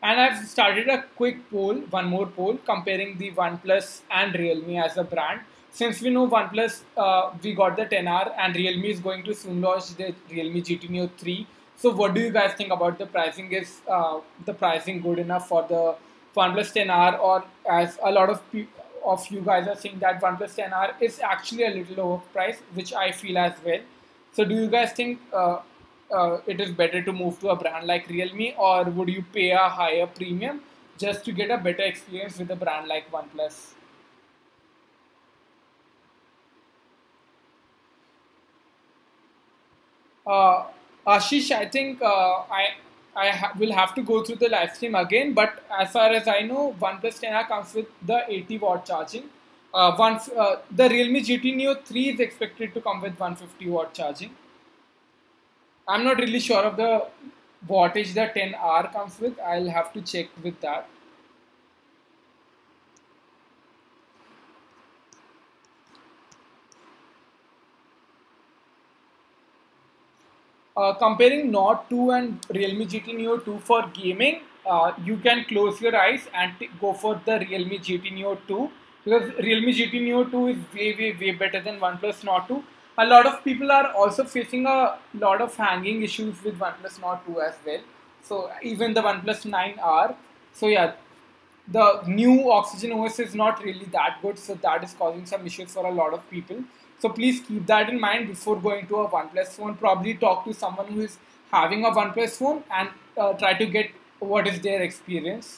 And I've started a quick poll, one more poll, comparing the OnePlus and Realme as a brand. Since we know OnePlus, uh, we got the ten R and Realme is going to soon launch the Realme G T Neo three. So what do you guys think about the pricing? Is uh, the pricing good enough for the OnePlus ten R, or as a lot of, of you guys are saying that OnePlus ten R is actually a little overpriced, which I feel as well. So do you guys think uh, Uh, it is better to move to a brand like Realme, or would you pay a higher premium just to get a better experience with a brand like OnePlus? Uh, Ashish, I think uh, I, I ha will have to go through the live stream again, but as far as I know, OnePlus ten R comes with the eighty watt charging. Uh, once, uh, the Realme G T Neo three is expected to come with one hundred fifty watt charging. I'm not really sure of the wattage the ten R comes with. I'll have to check with that. Uh, comparing Nord two and Realme G T Neo two for gaming, uh, you can close your eyes and go for the Realme G T Neo two, because Realme G T Neo two is way, way, way better than OnePlus Nord two. A lot of people are also facing a lot of hanging issues with OnePlus Nord two as well. So even the OnePlus nine R. So yeah, the new Oxygen O S is not really that good. So that is causing some issues for a lot of people. So please keep that in mind before going to a OnePlus phone. Probably talk to someone who is having a OnePlus phone and uh, try to get what is their experience.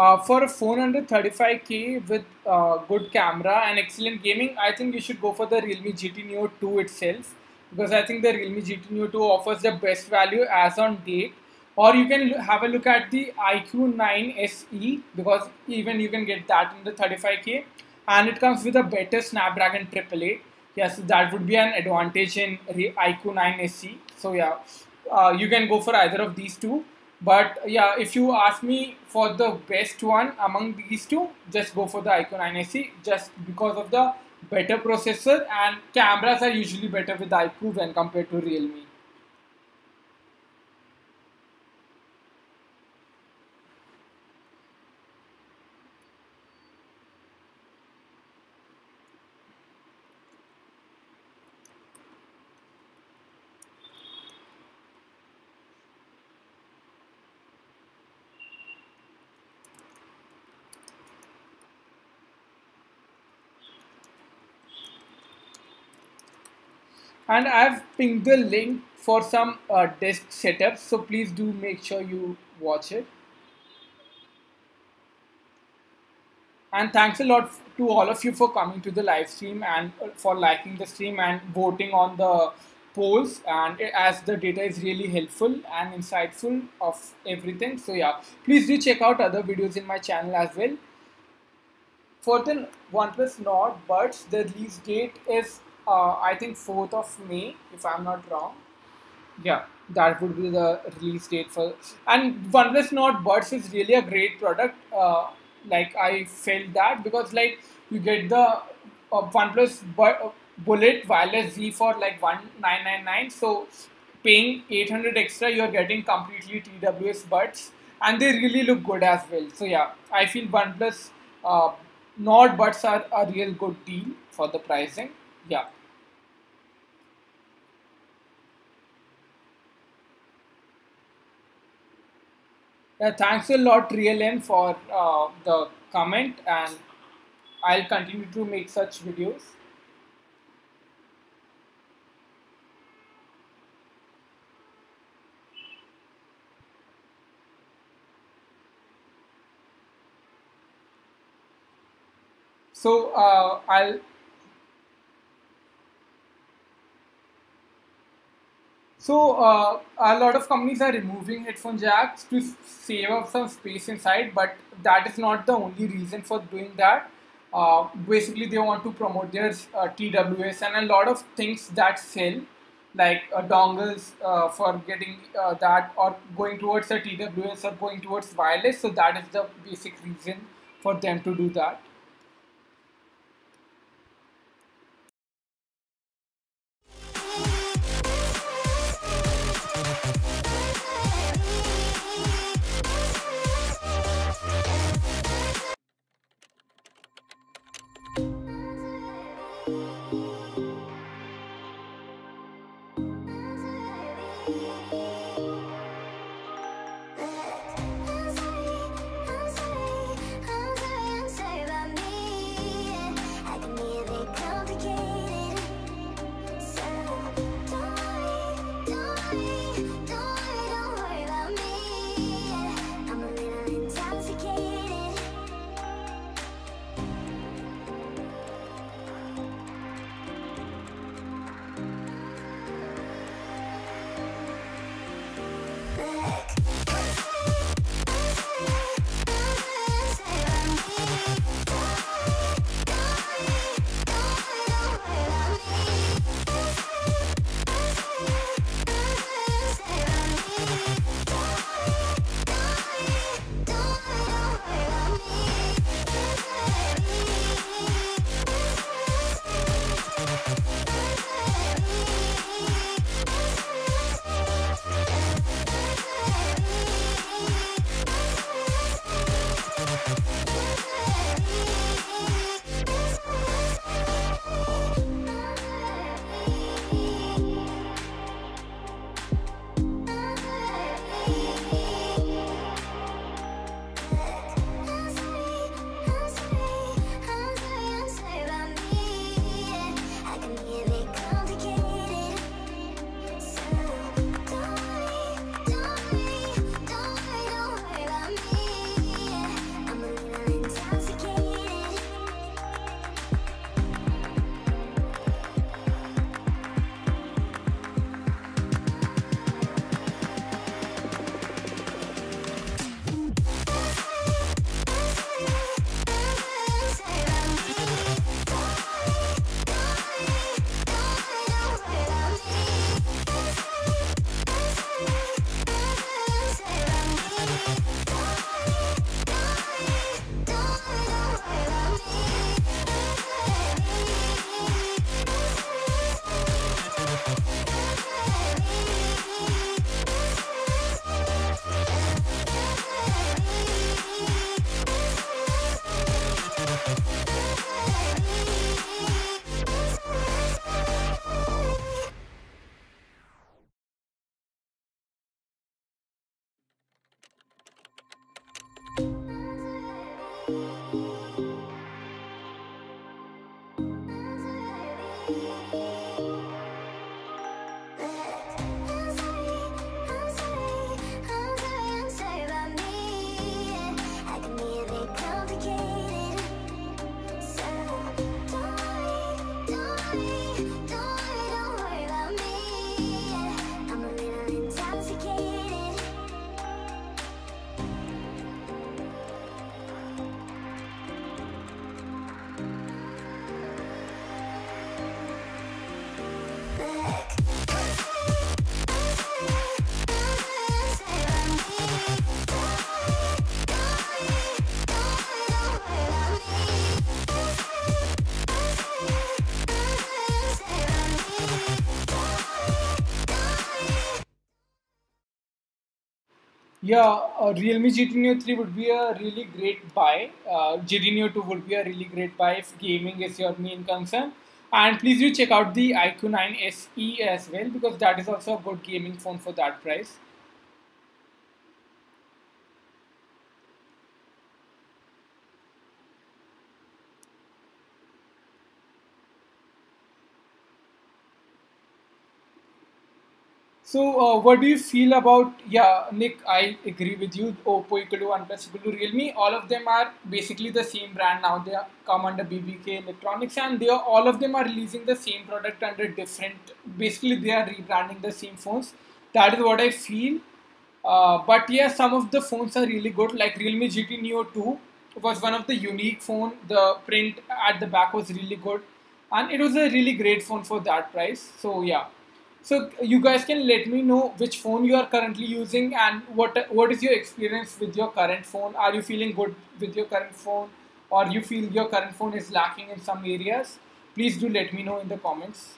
Uh, for a phone under thirty-five K with uh, good camera and excellent gaming, I think you should go for the Realme G T Neo two itself, because I think the Realme G T Neo two offers the best value as on date. Or you can have a look at the iQOO nine S E, because even you can get that in the thirty-five K, and it comes with a better Snapdragon triple eight. Yeah, so that would be an advantage in iQOO nine S E. So yeah, uh, you can go for either of these two. But yeah, if you ask me for the best one among these two, just go for the iQOO nine S E, just because of the better processor, and cameras are usually better with iQOO when compared to Realme. And I've pinned the link for some uh, desk setups, so please do make sure you watch it. And thanks a lot to all of you for coming to the live stream and for liking the stream and voting on the polls, and as the data is really helpful and insightful of everything. So yeah, please do check out other videos in my channel as well. For the OnePlus Nord Buds, the release date is Uh, I think fourth of May, if I'm not wrong. Yeah, that would be the release date for. And OnePlus Nord Buds is really a great product. Uh, like I felt that, because like you get the uh, OnePlus Bu Bullet Wireless Z for like one nine nine nine. So paying eight hundred extra, you are getting completely T W S Buds, and they really look good as well. So yeah, I feel OnePlus uh, Nord Buds are a real good deal for the pricing. Yeah. Yeah, thanks a lot, Realme, for uh, the comment, and I'll continue to make such videos. So uh, I'll. So uh, a lot of companies are removing headphone jacks to save up some space inside, but that is not the only reason for doing that. Uh, basically, they want to promote their uh, T W S and a lot of things that sell, like uh, dongles uh, for getting uh, that, or going towards the T W S, or going towards wireless. So that is the basic reason for them to do that. Yeah, uh, Realme G T Neo three would be a really great buy. Uh, G T Neo two would be a really great buy if gaming is your main concern. And please do check out the iQOO nine S E as well, because that is also a good gaming phone for that price. So uh, what do you feel about, yeah, Nick, I agree with you, Oppo equal to OnePlus equal to Realme, all of them are basically the same brand now. They come under B B K Electronics, and they are, all of them are releasing the same product under different, basically they are rebranding the same phones. That is what I feel. Uh, but yeah, some of the phones are really good, like Realme G T Neo two was one of the unique phones. The print at the back was really good, and it was a really great phone for that price. So yeah. So you guys can let me know which phone you are currently using and what what is your experience with your current phone. Are you feeling good with your current phone, or you feel your current phone is lacking in some areas? Please do let me know in the comments.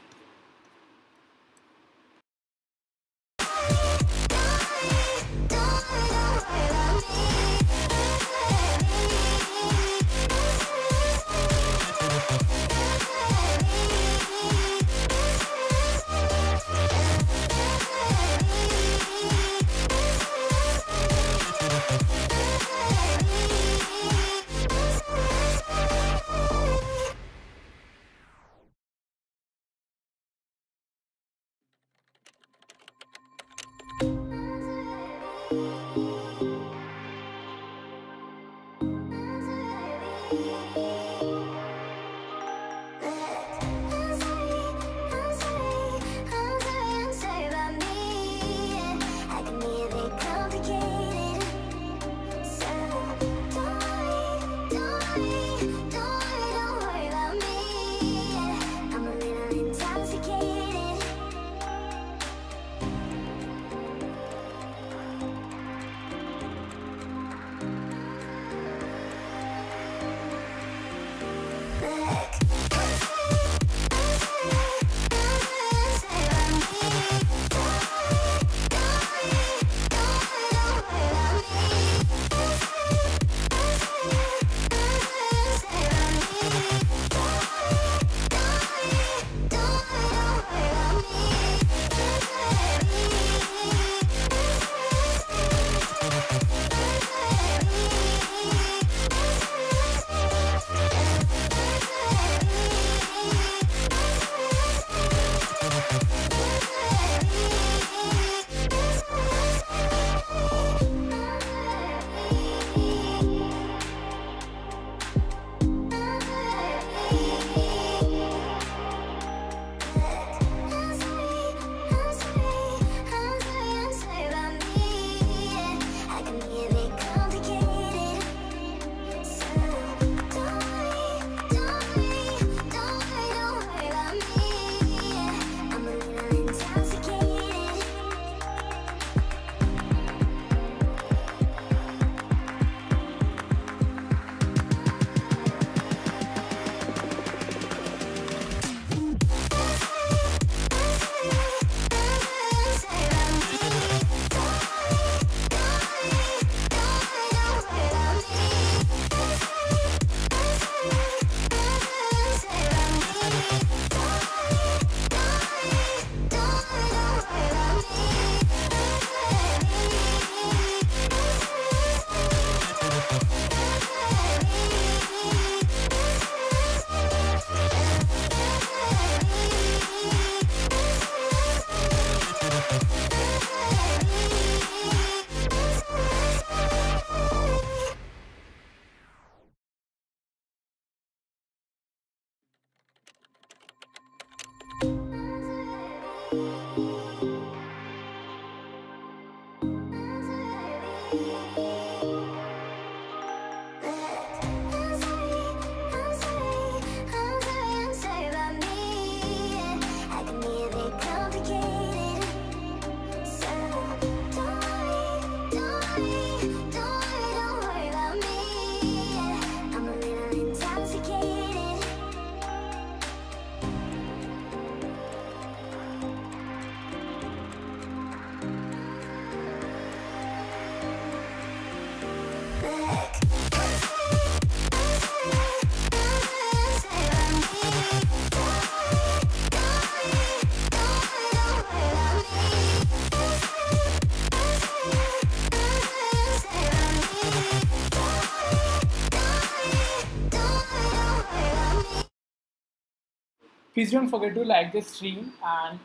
Please don't forget to like this stream and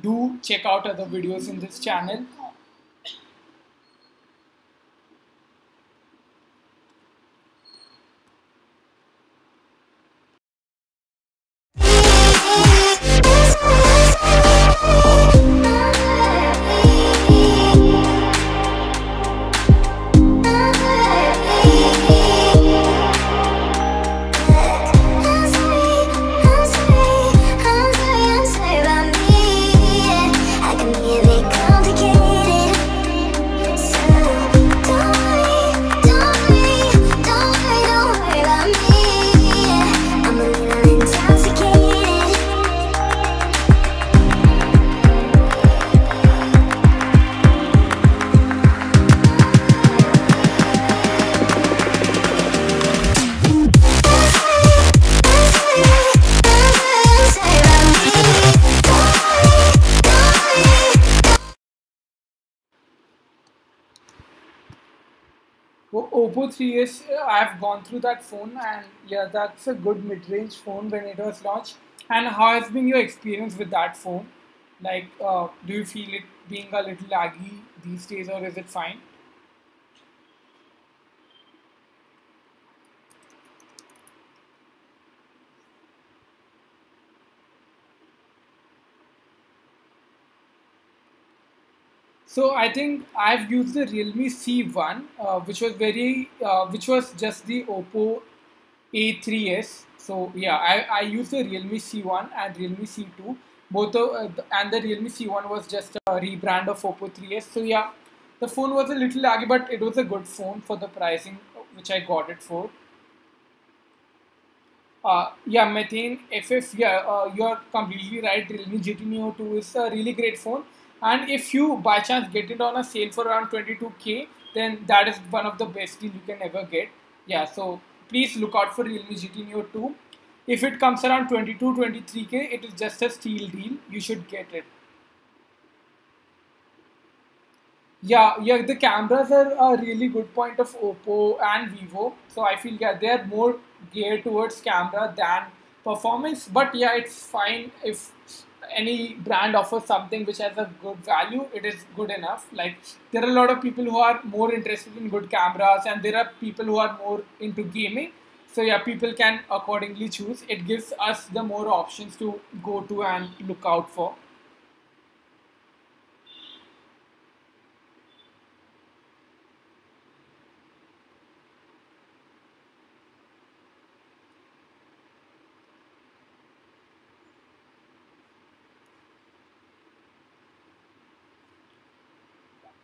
do check out other videos in this channel. Oppo three S, I have gone through that phone, and yeah, that's a good mid-range phone when it was launched. And how has been your experience with that phone? Like, uh, do you feel it being a little laggy these days, or is it fine? So I think I've used the Realme C one, uh, which was very, uh, which was just the Oppo A three S. So yeah, I, I used the Realme C one and Realme C two, both of, uh, and the Realme C one was just a rebrand of Oppo three S. So yeah, the phone was a little laggy, but it was a good phone for the pricing which I got it for. Uh, yeah, Methane F F, yeah, uh, you're completely right. Realme G T Neo two is a really great phone. And if you by chance get it on a sale for around twenty-two K, then that is one of the best deals you can ever get. Yeah, so please look out for Realme G T Neo two. If it comes around twenty-two to twenty-three K, it is just a steal deal. You should get it. Yeah, yeah, the cameras are a really good point of Oppo and Vivo. So I feel yeah, they are more geared towards camera than performance. But yeah, it's fine if any brand offers something which has a good value, it is good enough. Like, there are a lot of people who are more interested in good cameras, and there are people who are more into gaming. So yeah, people can accordingly choose. It gives us the more options to go to and look out for.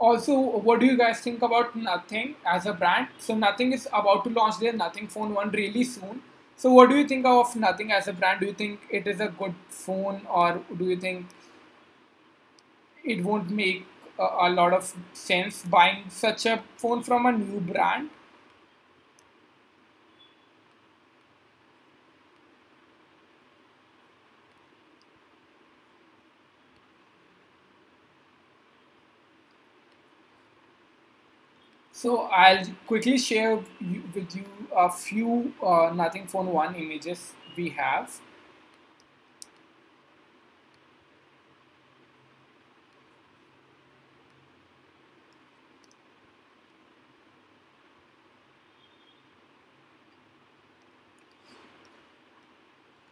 Also, what do you guys think about Nothing as a brand? So Nothing is about to launch their Nothing Phone one really soon. So what do you think of Nothing as a brand? Do you think it is a good phone, or do you think it won't make a, a lot of sense buying such a phone from a new brand? So I'll quickly share with you a few uh, Nothing Phone one images we have.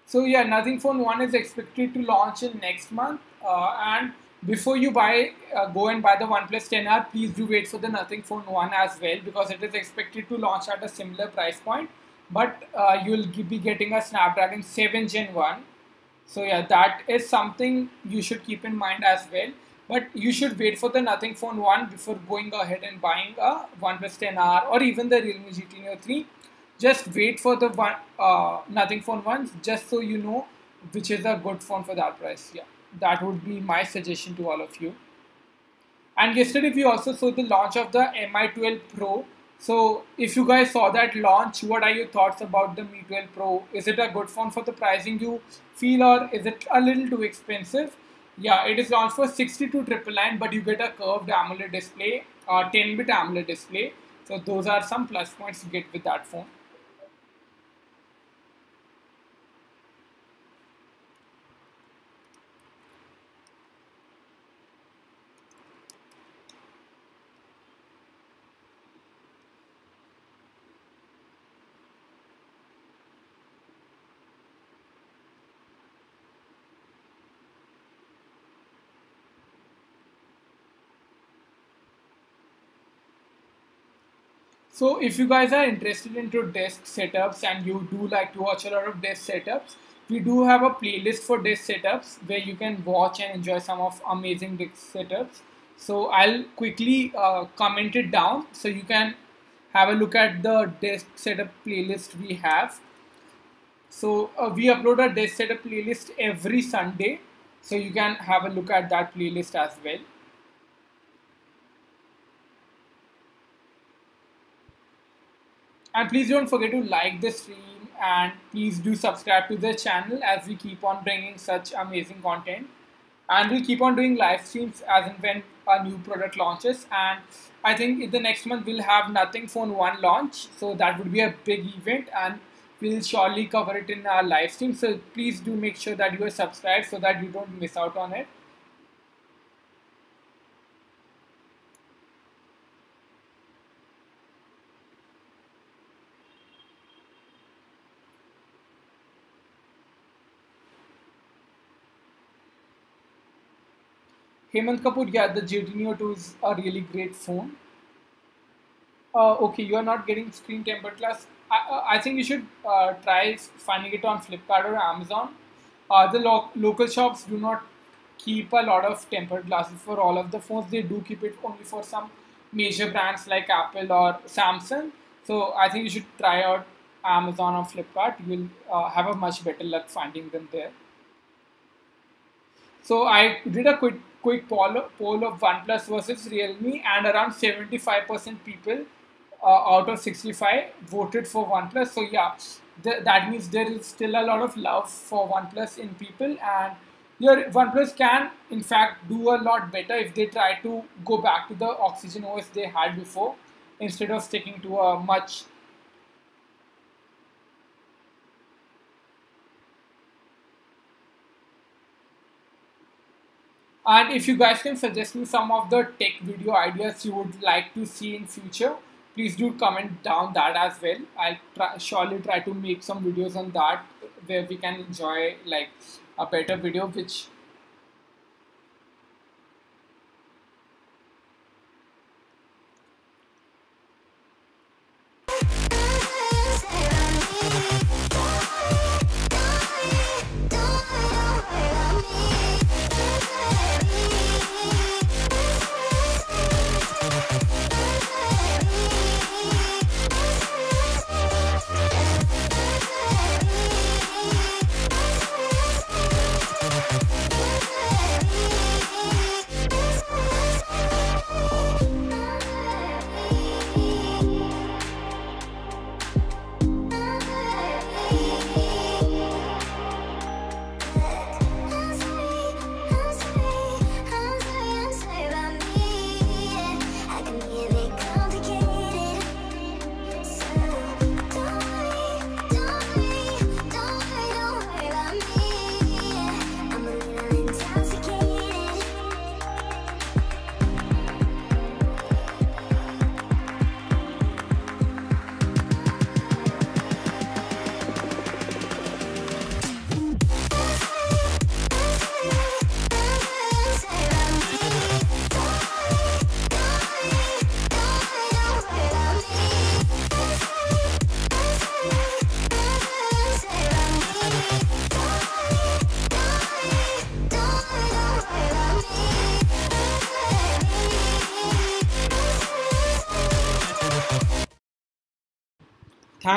So yeah, Nothing Phone one is expected to launch in next month, uh, and before you buy, uh, go and buy the OnePlus ten R, please do wait for the Nothing Phone one as well, because it is expected to launch at a similar price point, but uh, you will be getting a Snapdragon seven gen one. So yeah, that is something you should keep in mind as well, but you should wait for the Nothing Phone one before going ahead and buying a OnePlus ten R or even the Realme G T Neo three. Just wait for the one, uh, Nothing Phone one, just so you know which is a good phone for that price. Yeah. That would be my suggestion to all of you. And yesterday we also saw the launch of the Mi twelve Pro. So if you guys saw that launch, what are your thoughts about the Mi twelve Pro? Is it a good phone for the pricing you feel, or is it a little too expensive? Yeah, it is launched for sixty-two nine nine nine, but you get a curved AMOLED display, or uh, ten bit AMOLED display. So those are some plus points you get with that phone. So if you guys are interested into desk setups and you do like to watch a lot of desk setups, we do have a playlist for desk setups where you can watch and enjoy some of amazing desk setups. So I'll quickly uh, comment it down so you can have a look at the desk setup playlist we have. So uh, we upload our desk setup playlist every Sunday. So you can have a look at that playlist as well. And please don't forget to like the stream and please do subscribe to the channel as we keep on bringing such amazing content. And we'll keep on doing live streams as and when our new product launches. And I think in the next month we'll have Nothing Phone one launch. So that would be a big event and we'll surely cover it in our live stream. So please do make sure that you are subscribed so that you don't miss out on it. Hemant Kapoor, yeah, the G T Neo two is a really great phone. Uh, okay, you are not getting screen tempered glass. I, I think you should uh, try finding it on Flipkart or Amazon. Uh, the lo local shops do not keep a lot of tempered glasses for all of the phones. They do keep it only for some major brands like Apple or Samsung. So I think you should try out Amazon or Flipkart. You will uh, have a much better luck finding them there. So I did a quick, quick poll, poll of OnePlus versus Realme, and around seventy-five percent people uh, out of sixty-five voted for OnePlus. So yeah, th that means there is still a lot of love for OnePlus in people, and your OnePlus can in fact do a lot better if they try to go back to the Oxygen O S they had before instead of sticking to a much . And if you guys can suggest me some of the tech video ideas you would like to see in future, please do comment down that as well. I'll try, surely try to make some videos on that where we can enjoy like a better video which .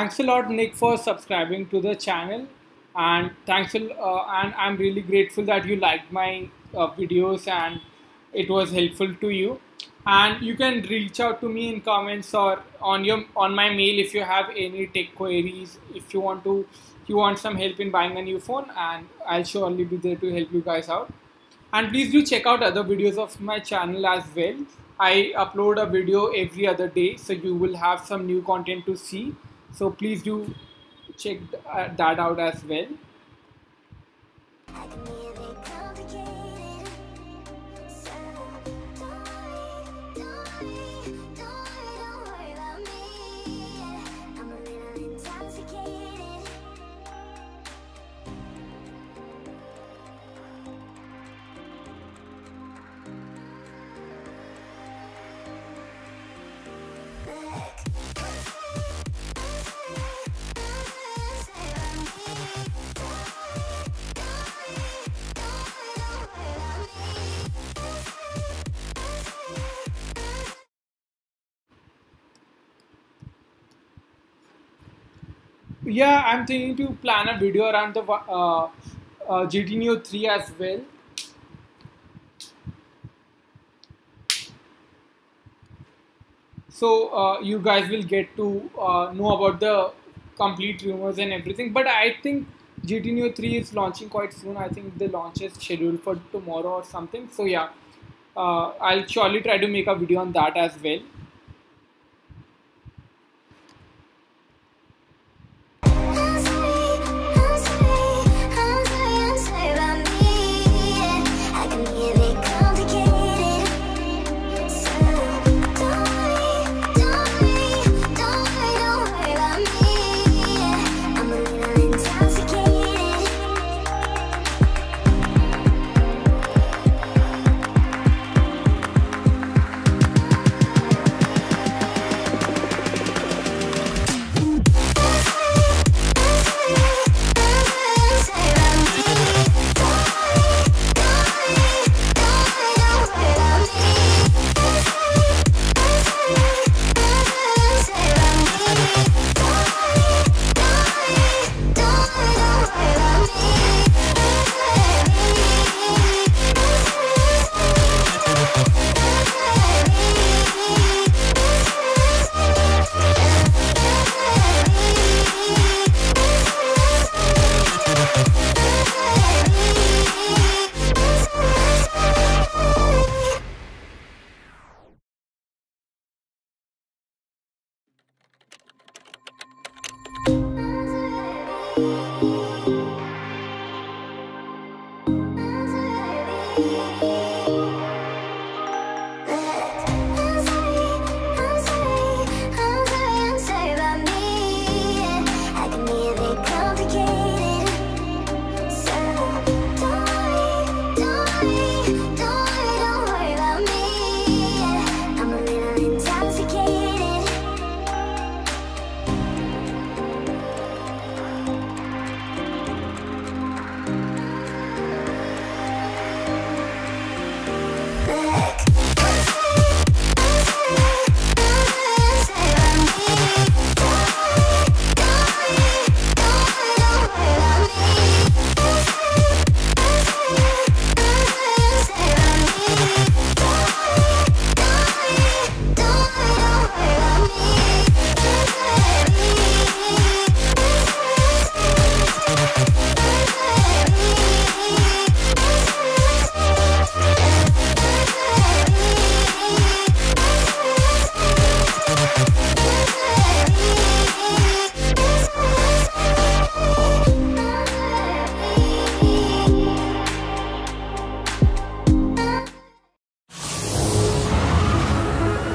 Thanks a lot, Nick, for subscribing to the channel, and thanks a, uh, and I'm really grateful that you liked my uh, videos and it was helpful to you. And you can reach out to me in comments or on your on my mail if you have any tech queries, if you want to you want some help in buying a new phone, and I'll surely be there to help you guys out. And please do check out other videos of my channel as well. I upload a video every other day, so you will have some new content to see. So please do check that out as well. yeah, I'm thinking to plan a video around the uh, uh, G T Neo three as well. So uh, you guys will get to uh, know about the complete rumors and everything. But I think G T Neo three is launching quite soon. I think the launch is scheduled for tomorrow or something. So yeah, uh, I'll surely try to make a video on that as well.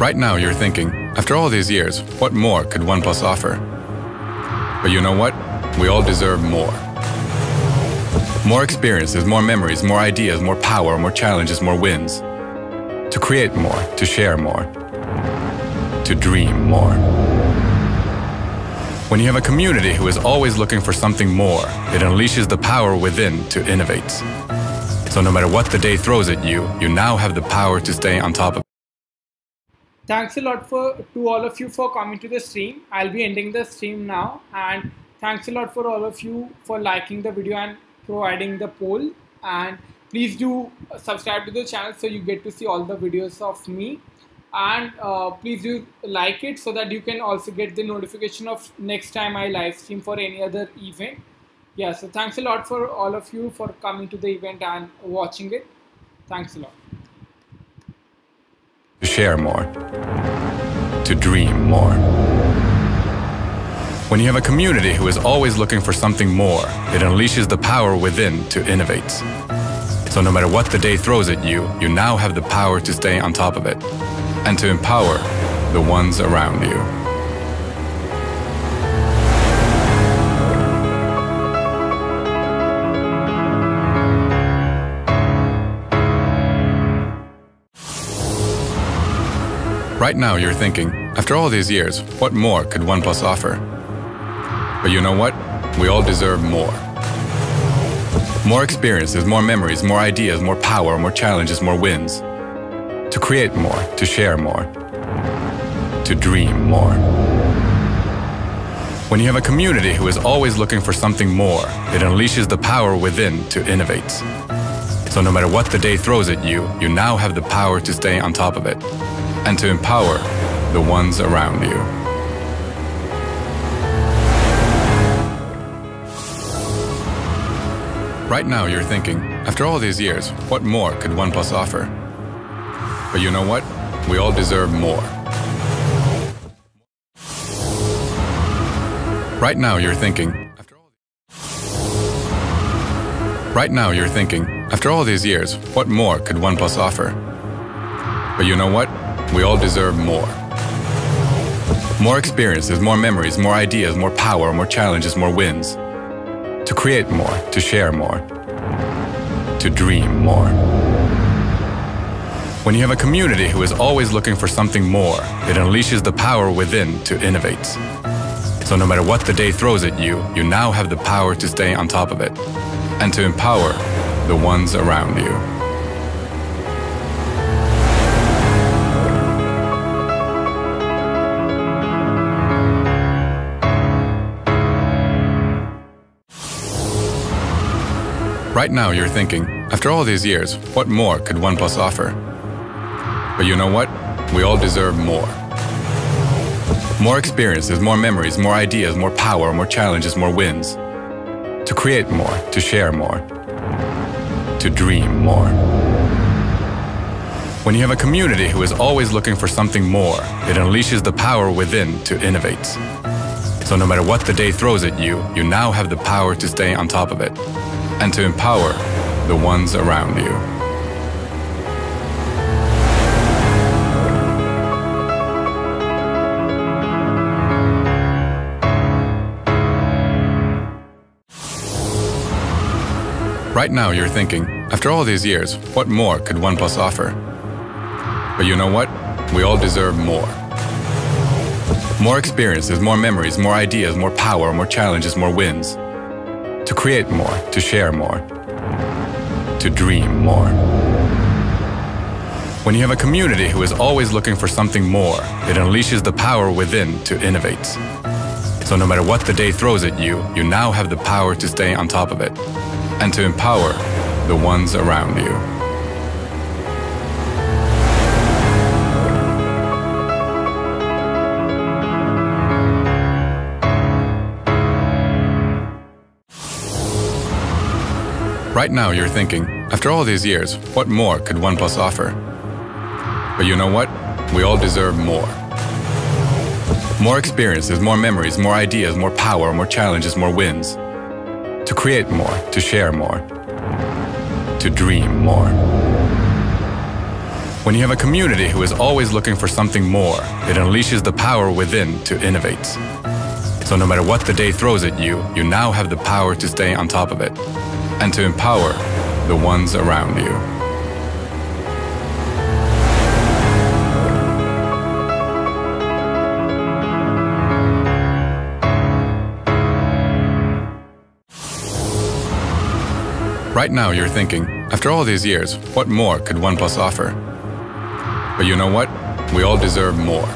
Right now you're thinking, after all these years, what more could OnePlus offer? But you know what? We all deserve more. More experiences, more memories, more ideas, more power, more challenges, more wins. To create more, to share more, to dream more. When you have a community who is always looking for something more, it unleashes the power within to innovate. So no matter what the day throws at you, you now have the power to stay on top of. Thanks a lot for to all of you for coming to the stream. I'll be ending the stream now, and thanks a lot for all of you for liking the video and providing the poll, and please do subscribe to the channel so you get to see all the videos of me, and uh, please do like it so that you can also get the notification of next time I live stream for any other event. Yeah, so thanks a lot for all of you for coming to the event and watching it. Thanks a lot. To share more, to dream more. When you have a community who is always looking for something more, it unleashes the power within to innovate. So no matter what the day throws at you, you now have the power to stay on top of it and to empower the ones around you. Right now you're thinking, after all these years, what more could OnePlus offer? But you know what? We all deserve more. More experiences, more memories, more ideas, more power, more challenges, more wins. To create more, to share more, to dream more. When you have a community who is always looking for something more, it unleashes the power within to innovate. So no matter what the day throws at you, you now have the power to stay on top of it and to empower the ones around you. Right now you're thinking, after all these years, what more could OnePlus offer? But you know what? We all deserve more. Right now you're thinking, after all Right now you're thinking, after all these years, what more could OnePlus offer? But you know what? We all deserve more. More experiences, more memories, more ideas, more power, more challenges, more wins. To create more, to share more, to dream more. When you have a community who is always looking for something more, it unleashes the power within to innovate. So no matter what the day throws at you, you now have the power to stay on top of it and to empower the ones around you. Right now you're thinking, after all these years, what more could OnePlus offer? But you know what? We all deserve more. More experiences, more memories, more ideas, more power, more challenges, more wins. To create more, to share more, to dream more. When you have a community who is always looking for something more, it unleashes the power within to innovate. So no matter what the day throws at you, you now have the power to stay on top of it and to empower the ones around you. Right now you're thinking, after all these years, what more could OnePlus offer? But you know what? We all deserve more. More experiences, more memories, more ideas, more power, more challenges, more wins. To create more, to share more, to dream more. When you have a community who is always looking for something more, it unleashes the power within to innovate. So no matter what the day throws at you, you now have the power to stay on top of it and to empower the ones around you. Right now you're thinking, after all these years, what more could OnePlus offer? But you know what? We all deserve more. More experiences, more memories, more ideas, more power, more challenges, more wins. To create more, to share more, to dream more. When you have a community who is always looking for something more, it unleashes the power within to innovate. So no matter what the day throws at you, you now have the power to stay on top of it and to empower the ones around you. Right now you're thinking, after all these years, what more could OnePlus offer? But you know what? We all deserve more.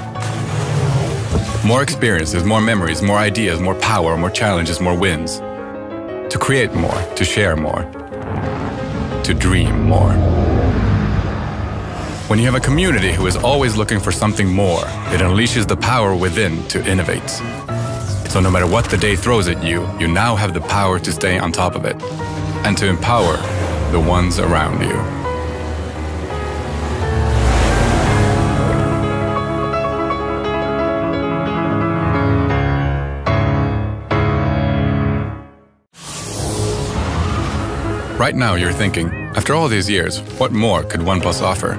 More experiences, more memories, more ideas, more power, more challenges, more wins. To create more, to share more, to dream more. When you have a community who is always looking for something more, it unleashes the power within to innovate. So no matter what the day throws at you, you now have the power to stay on top of it and to empower the ones around you. Right now you're thinking, after all these years, what more could OnePlus offer?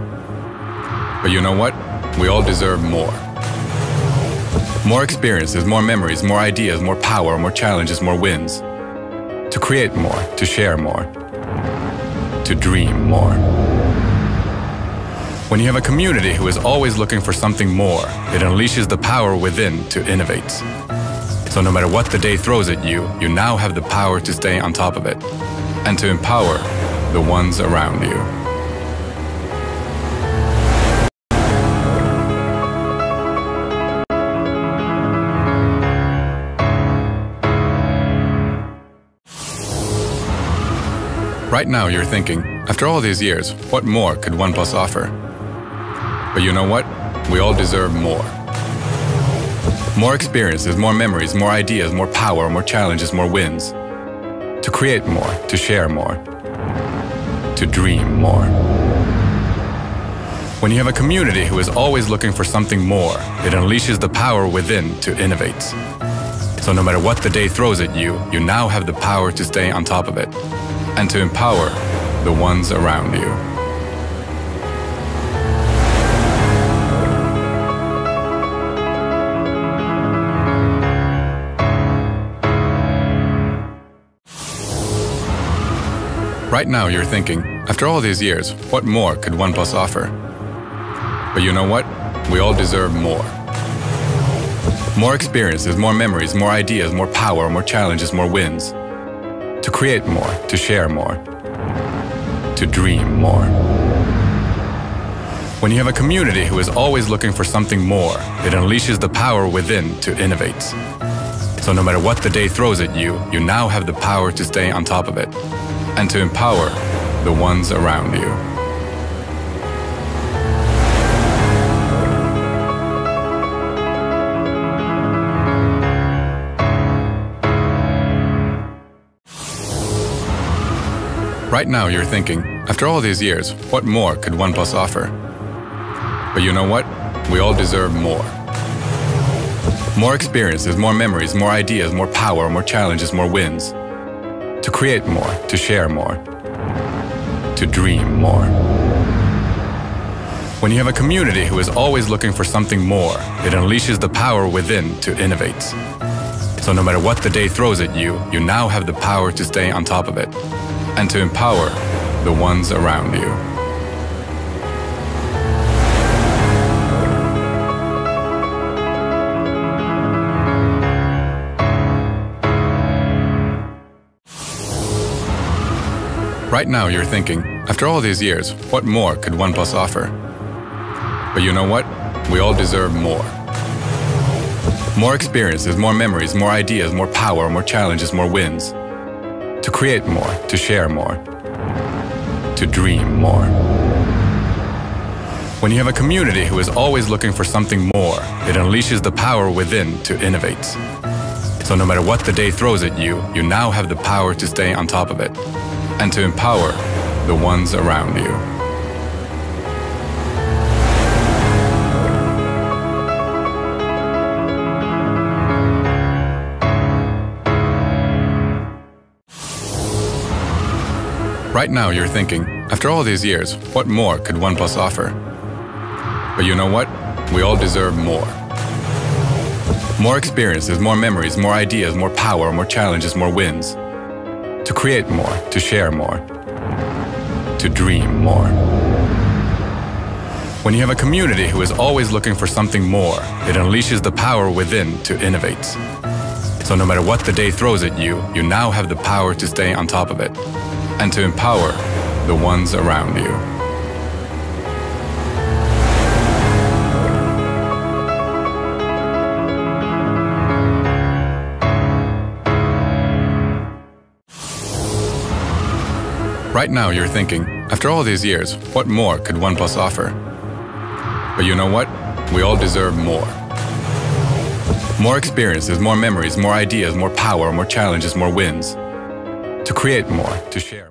But you know what? We all deserve more. More experiences, more memories, more ideas, more power, more challenges, more wins. To create more, to share more, to dream more. When you have a community who is always looking for something more, it unleashes the power within to innovate. So no matter what the day throws at you, you now have the power to stay on top of it and to empower the ones around you. Right now you're thinking, after all these years, what more could OnePlus offer? But you know what? We all deserve more. More experiences, more memories, more ideas, more power, more challenges, more wins. To create more, to share more, to dream more. When you have a community who is always looking for something more, it unleashes the power within to innovate. So no matter what the day throws at you, you now have the power to stay on top of it and to empower the ones around you. Right now you're thinking, after all these years, what more could OnePlus offer? But you know what? We all deserve more. More experiences, more memories, more ideas, more power, more challenges, more wins. To create more, to share more, to dream more. When you have a community who is always looking for something more, it unleashes the power within to innovate. So no matter what the day throws at you, you now have the power to stay on top of it and to empower the ones around you. Right now you're thinking, after all these years, what more could OnePlus offer? But you know what? We all deserve more. More experiences, more memories, more ideas, more power, more challenges, more wins. To create more, to share more, to dream more. When you have a community who is always looking for something more, it unleashes the power within to innovate. So no matter what the day throws at you, you now have the power to stay on top of it and to empower the ones around you. Right now you're thinking, after all these years, what more could OnePlus offer? But you know what? We all deserve more. More experiences, more memories, more ideas, more power, more challenges, more wins. To create more, to share more, to dream more. When you have a community who is always looking for something more, it unleashes the power within to innovate. So no matter what the day throws at you, you now have the power to stay on top of it and to empower the ones around you. Right now you're thinking, after all these years, what more could OnePlus offer? But you know what? We all deserve more. More experiences, more memories, more ideas, more power, more challenges, more wins. To create more, to share more, to dream more. When you have a community who is always looking for something more, it unleashes the power within to innovate. So no matter what the day throws at you, you now have the power to stay on top of it and to empower the ones around you. Right now you're thinking, after all these years, what more could OnePlus offer? But you know what? We all deserve more. More experiences, more memories, more ideas, more power, more challenges, more wins. To create more, to share more.